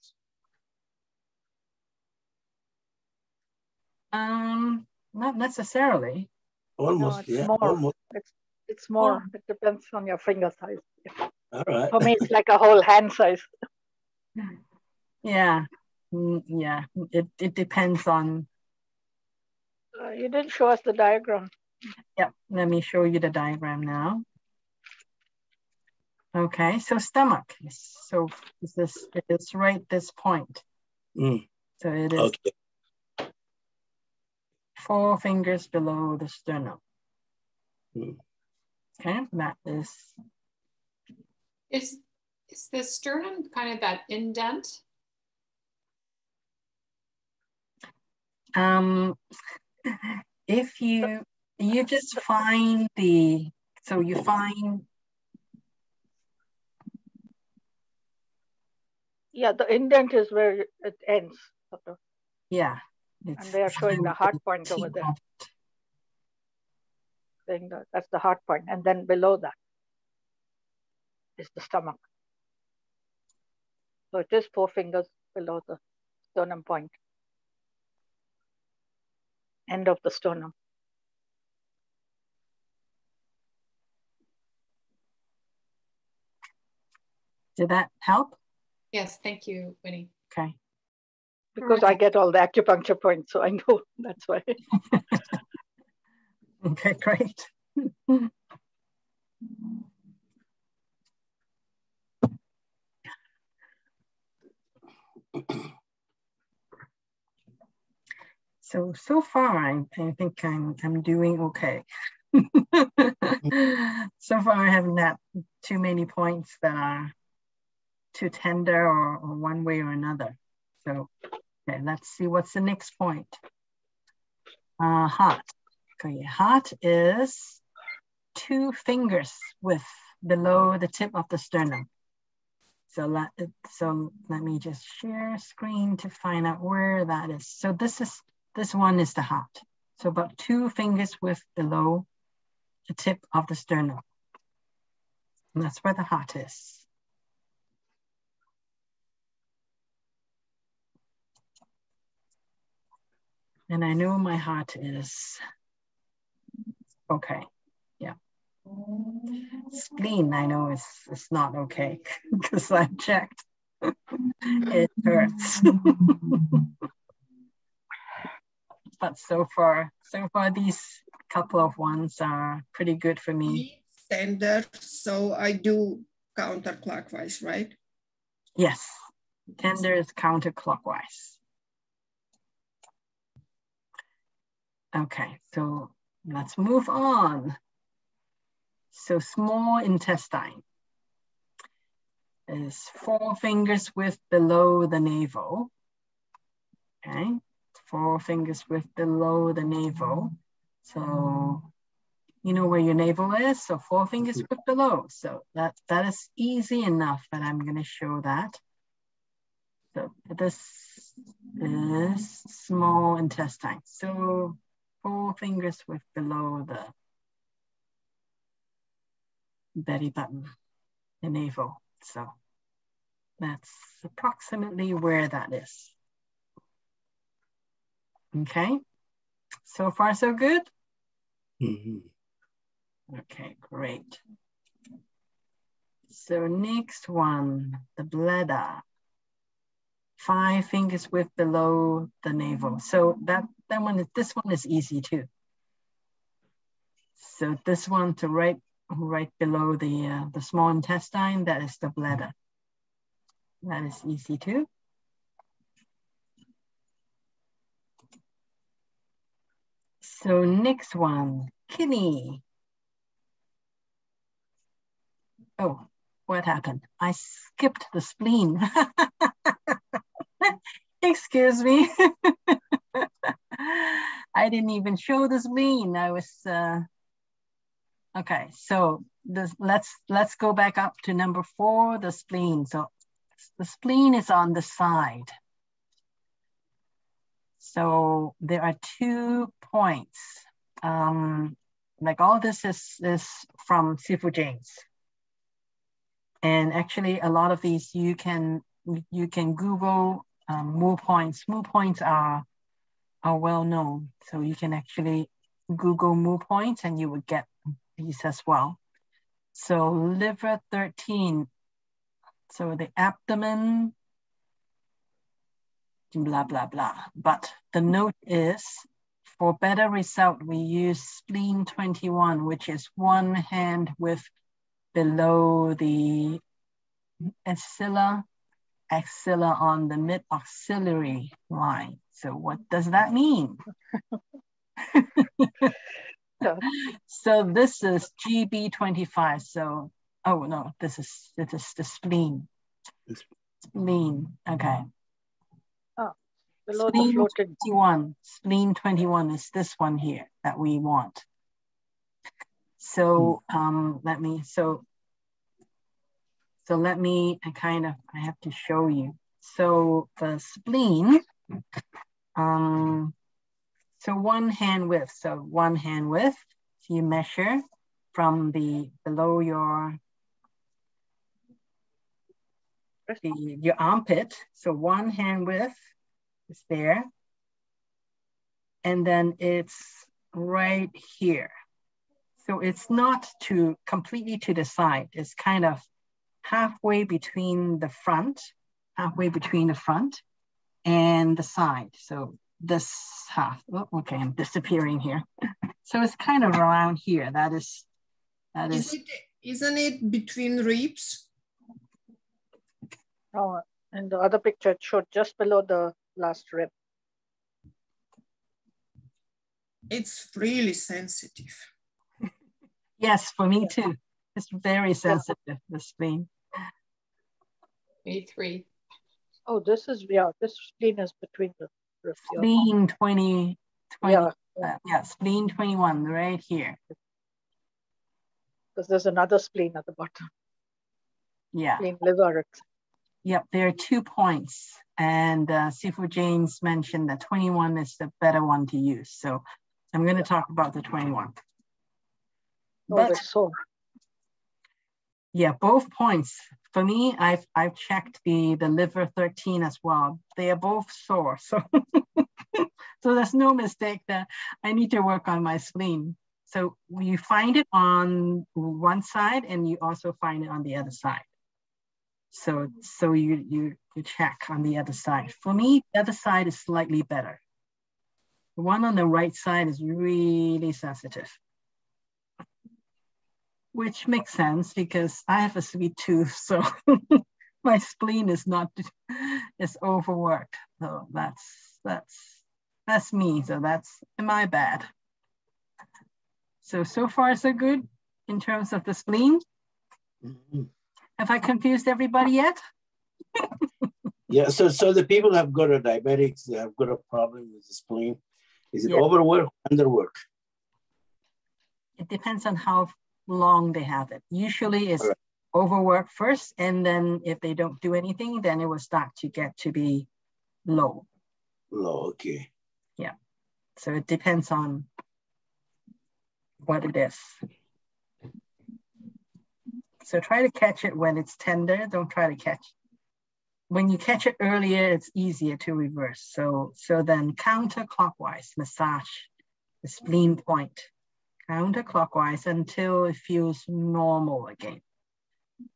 Um, not necessarily. Almost, no, it's yeah. More. Almost. It's, it's more. It depends on your finger size. Yeah. All right. For me, it's like a whole hand size. Yeah, mm, yeah. It it depends on. Uh, you didn't show us the diagram. Yeah, let me show you the diagram now. Okay, so stomach. So is this it is right this point. Mm. So it is. Okay. Four fingers below the sternum. Mm. Okay, that is. Is is the sternum kind of that indent? Um, if you you just find the so you find. Yeah, the indent is where it ends. Yeah. It's and they are showing the hard point over there. Saying that that's the hard point. And then below that is the stomach. So it is four fingers below the sternum point. End of the sternum. Did that help? Yes, thank you, Winnie. Okay. Because I get all the acupuncture points, so I know that's why. Okay, great. So so far, I, I think I'm I'm doing okay. So far, I haven't had too many points that are too tender or, or one way or another. So. Okay, let's see what's the next point. Uh, heart. Okay, heart is two fingers width below the tip of the sternum. So let, so let me just share screen to find out where that is. So this is, this one is the heart. So about two fingers width below the tip of the sternum. And that's where the heart is. And I know my heart is okay. Yeah. Spleen, I know it's it's not okay because I checked. It hurts. But so far, so far these couple of ones are pretty good for me. Standard, so I do counterclockwise, right? Yes, tender is counterclockwise. Okay, so let's move on. So small intestine is four fingers width below the navel. Okay, four fingers width below the navel. So you know where your navel is, so four fingers width below. So that, that is easy enough that I'm gonna show that. So this is small intestine. So four fingers width below the belly button, the navel. So that's approximately where that is. Okay, so far so good? Mm-hmm. Okay, great. So next one, the bladder. Five fingers width below the navel. So that, that one, this one is easy too. So this one to right, right below the, uh, the small intestine, that is the bladder. That is easy too. So next one, kidney. Oh, what happened? I skipped the spleen. Excuse me. I didn't even show the spleen. I was uh... okay. So this, let's let's go back up to number four, the spleen. So the spleen is on the side. So there are two points. Um, like all this is is from Sifu James, and actually a lot of these you can you can Google. Um, mu points. Mu points are are well known, so you can actually Google mu points, and you would get these as well. So liver thirteen. So the abdomen. Blah blah blah. But the note is, for better result, we use spleen twenty-one, which is one hand width below the axilla. Axilla on the mid axillary line. So what does that mean? So, so this is G B twenty-five. So, oh no, this is, this is the spleen. Spleen, okay. Oh, below spleen the twenty-one. Spleen twenty-one is this one here that we want. So um, let me, so So let me, I kind of, I have to show you. So the spleen, um, so one hand width, so one hand width, so you measure from the, below your, the, your armpit. So one hand width is there. And then it's right here. So it's not to completely to the side, it's kind of halfway between the front, halfway between the front and the side. So this half, oh, okay, I'm disappearing here. So it's kind of around here. That is, that is. Is it, isn't it between ribs? Oh, and the other picture showed just below the last rib. It's really sensitive. Yes, for me too. It's very sensitive, the spleen. three. Oh, this is, yeah, this spleen is between the... the spleen twenty, twenty yeah. Uh, yeah, spleen twenty-one, right here. Because there's another spleen at the bottom. Yeah. Spleen liver. Yep, there are two points. And uh, Sifu James mentioned that twenty-one is the better one to use. So I'm going to talk about the twenty-one. But, oh, so. Yeah, both points. For me, I've, I've checked the, the liver thirteen as well. They are both sore. So, so there's no mistake that I need to work on my spleen. So you find it on one side and you also find it on the other side. So, so you, you, you check on the other side. For me, the other side is slightly better. The one on the right side is really sensitive, which makes sense because I have a sweet tooth. So my spleen is not, it's overworked. So that's, that's, that's me. So that's my bad. So, so far so good in terms of the spleen. Mm-hmm. Have I confused everybody yet? Yeah, so so the people have got a diabetics, they have got a problem with the spleen. Is it yeah. overwork, underwork? It depends on how long they have it. Usually it's right. overwork first, and then if they don't do anything, then it will start to get to be low. Low, okay. Yeah, so it depends on what it is. So try to catch it when it's tender. Don't try to catch. When you catch it earlier, it's easier to reverse. So, so then counterclockwise, massage the spleen point, counterclockwise until it feels normal again.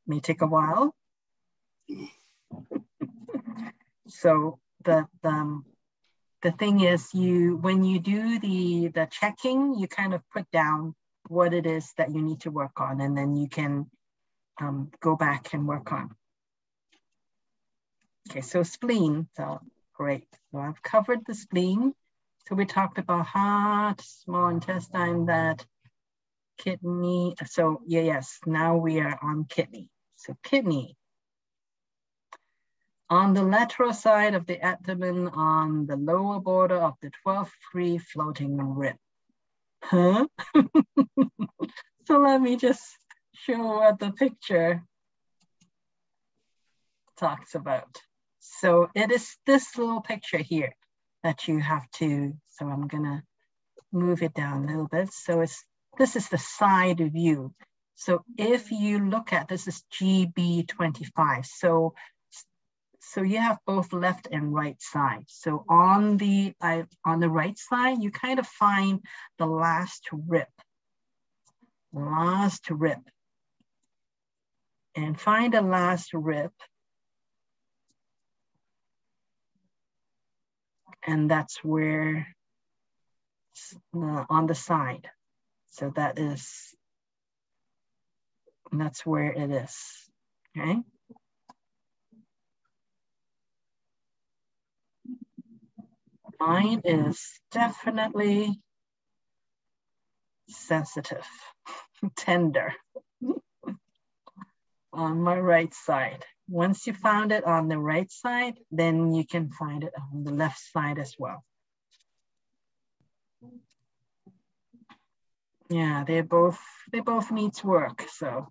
May take a while. So the, the, the thing is you, when you do the, the checking, you kind of put down what it is that you need to work on, and then you can Um, go back and work on. Okay, so spleen, so great. So I've covered the spleen. So we talked about heart, small intestine, that kidney. So yeah, yes, now we are on kidney. So kidney. On the lateral side of the abdomen, on the lower border of the twelfth free floating rib. Huh? So let me just show what the picture talks about. So it is this little picture here that you have to, so I'm gonna move it down a little bit. So it's this is the side view. So if you look at, this is G B twenty-five. So, so you have both left and right side. So on the, I, on the right side, you kind of find the last rib, last rib. And find the last rib. And that's where, uh, on the side. So that is, that's where it is, okay? Mine is definitely sensitive, tender. On my right side. Once you found it on the right side, then you can find it on the left side as well. Yeah, they both they both needs work. So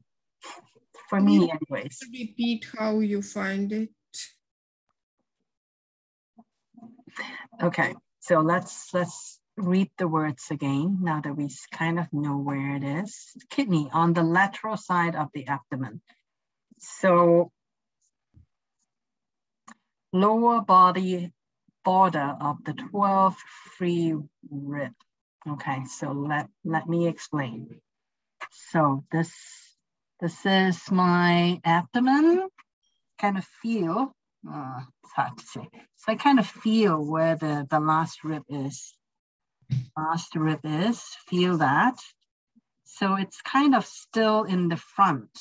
for me, anyways. Can you repeat how you find it? Okay, so let's let's read the words again, now that we kind of know where it is. Kidney on the lateral side of the abdomen. So lower body border of the twelfth free rib. Okay, so let, let me explain. So this, this is my abdomen, kind of feel, uh, it's hard to say. So I kind of feel where the, the last rib is. Last rib is, feel that. So it's kind of still in the front,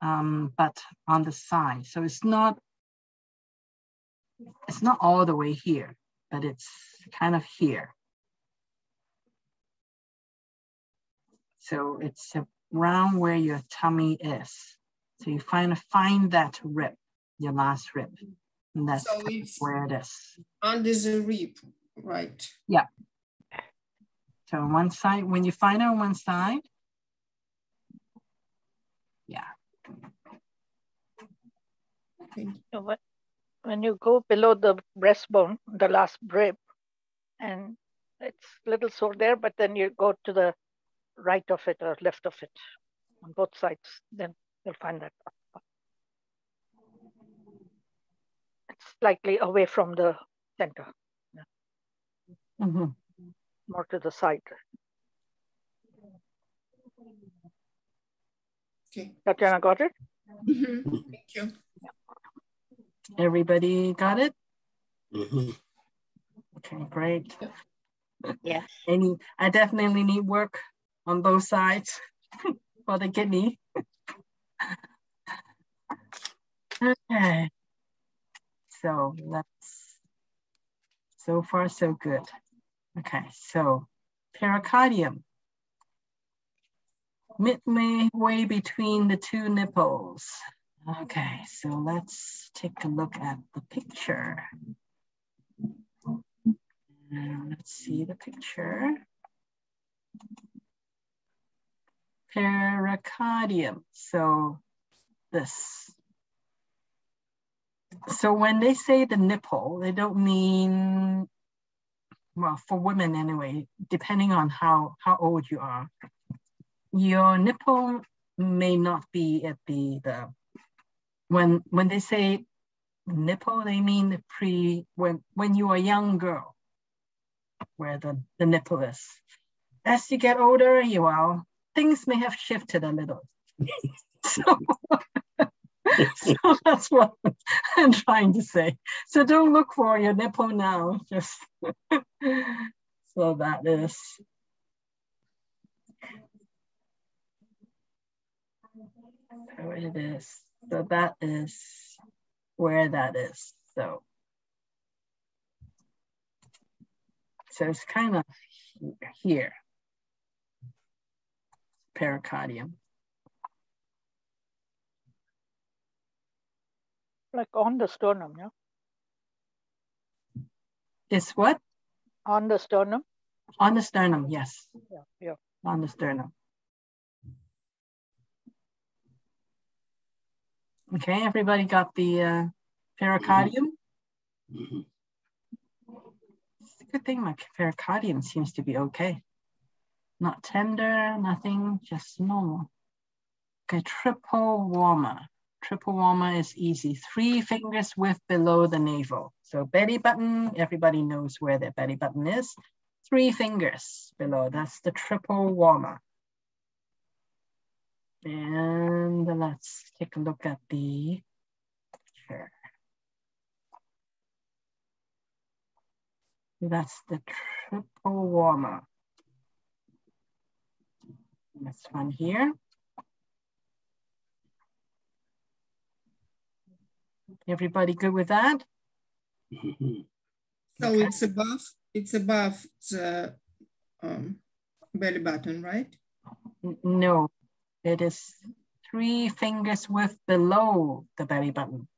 um, but on the side. So it's not, it's not all the way here, but it's kind of here. So it's around where your tummy is. So you find, find that rib, your last rib, and that's so where it is. Under the rib. Right. Yeah. So on one side, when you find it on one side, yeah. When you go below the breastbone, the last rib, and it's a little sore there, but then you go to the right of it or left of it on both sides, then you'll find that it's slightly away from the center, yeah. Mm-hmm. More to the side. Okay. Tatiana got it? Mm-hmm. Thank you. Everybody got it? Mm-hmm. Okay, great. Yeah. And I definitely need work on both sides for the kidney. Okay. So let's, so far so good. Okay, so pericardium. Midway between the two nipples. Okay, so let's take a look at the picture. And let's see the picture. Pericardium, so this. So when they say the nipple, they don't mean, well, for women anyway, depending on how, how old you are, your nipple may not be at the, the When when they say nipple, they mean the pre when when you are a young girl, where the, the nipple is. As you get older, you are things may have shifted a little. So, so that's what I'm trying to say. So don't look for your nipple now. Just so that is. So it is. So that is where that is. So, so it's kind of here, pericardium. Like on the sternum, yeah? It's what? On the sternum? On the sternum, yes. Yeah, yeah. On the sternum. Okay, everybody got the uh, pericardium? Mm-hmm. It's a good thing my pericardium seems to be okay. Not tender, nothing, just normal. Okay, triple warmer. Triple warmer is easy. Three fingers width below the navel. So belly button, everybody knows where their belly button is. Three fingers below, that's the triple warmer. And let's take a look at the picture. That's the triple warmer. This one here. Everybody good with that? Mm-hmm. So okay. It's above, it's above the um, belly button, right? No. It is three fingers width below the belly button.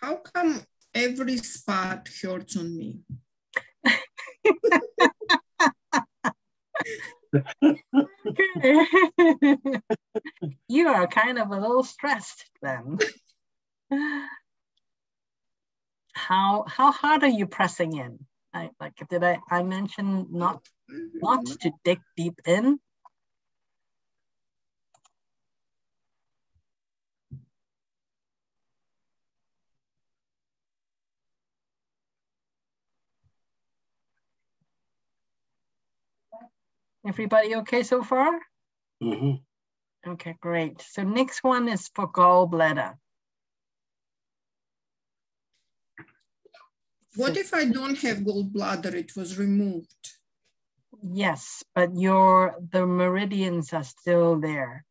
How come every spot hurts on me? You are kind of a little stressed then. How how hard are you pressing in? I, like did I, I mention not not to dig deep in? Everybody okay so far? Mm-hmm. Okay, great. So next one is for gallbladder. What if I don't have gallbladder? It was removed. Yes, but your the meridians are still there.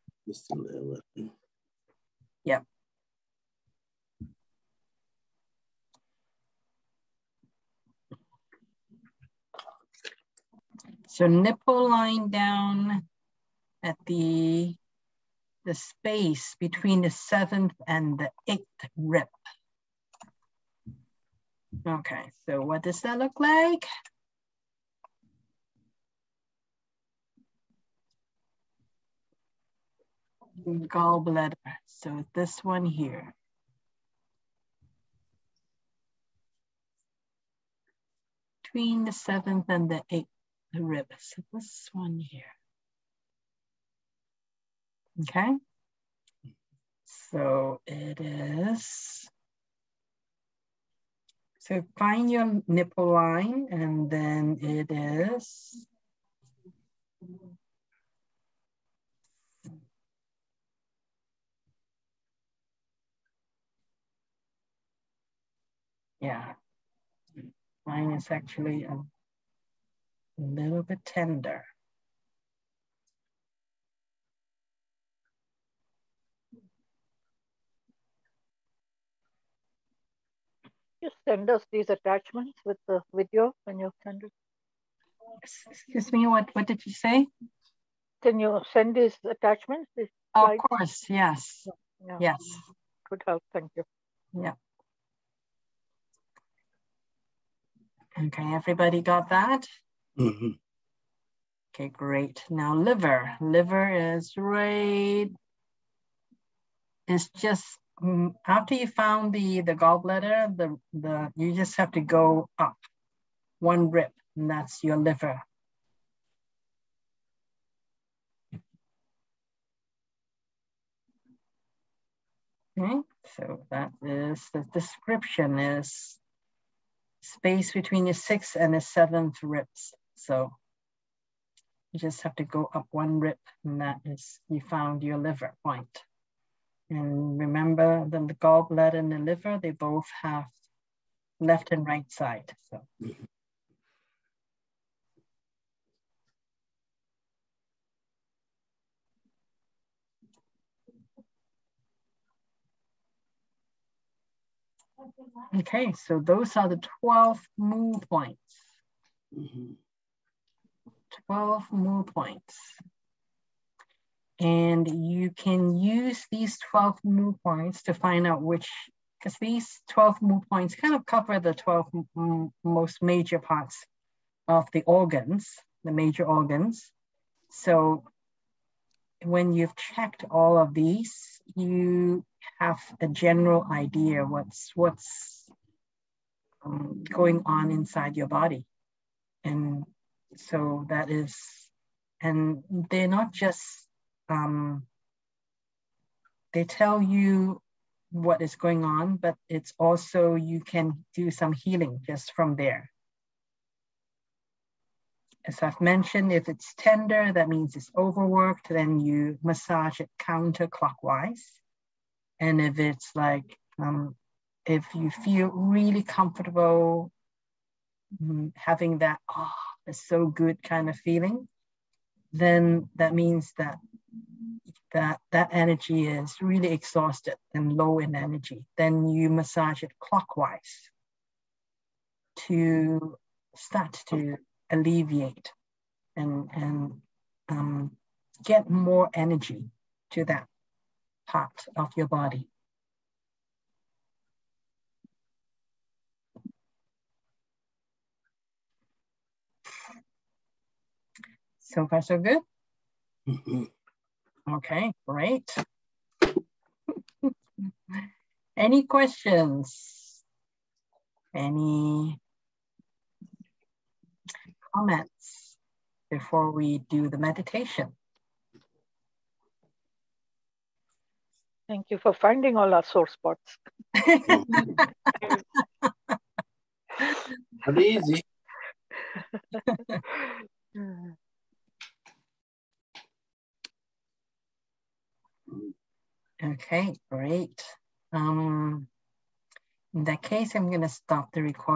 Yeah. So nipple line down at the the space between the seventh and the eighth rib. Okay, so what does that look like? gallbladder. So this one here. Between the seventh and the eighth rib. So this one here. Okay. So it is. So find your nipple line and then it is. Yeah, mine is actually a little bit tender. Just send us these attachments with the video when you send it. Excuse me, what, what did you say? Can you send these attachments? These of slides? Course, yes. Yeah. Yes. Good help, thank you. Yeah. Okay, everybody got that? Mm-hmm. Okay, great. Now liver. Liver is right, it's just after you found the, the gallbladder, the, the you just have to go up one rib, and that's your liver. Okay, so that is the description is space between your sixth and the seventh ribs. So you just have to go up one rib and that is, you found your liver point. And remember then the gallbladder and the liver, they both have left and right side, so. Mm-hmm. Okay, so those are the twelve mu points. Mm-hmm. twelve mu points. And you can use these twelve mu points to find out which, because these twelve mu points kind of cover the twelve most major parts of the organs, the major organs. So when you've checked all of these, you have a general idea what's what's um, going on inside your body. And so that is, and they're not just, um, they tell you what is going on, but it's also, you can do some healing just from there. As I've mentioned, if it's tender, that means it's overworked, then you massage it counterclockwise. And if it's like, um, if you feel really comfortable having that, oh, it's so good kind of feeling, then that means that that, that energy is really exhausted and low in energy. Then you massage it clockwise to start to alleviate and, and um, get more energy to that part of your body. So far, so good? Mm-hmm. Okay, great. Any questions? Any comments before we do the meditation? Thank you for finding all our sore spots. Not easy. Okay, great. Um, in that case, I'm going to stop the recording.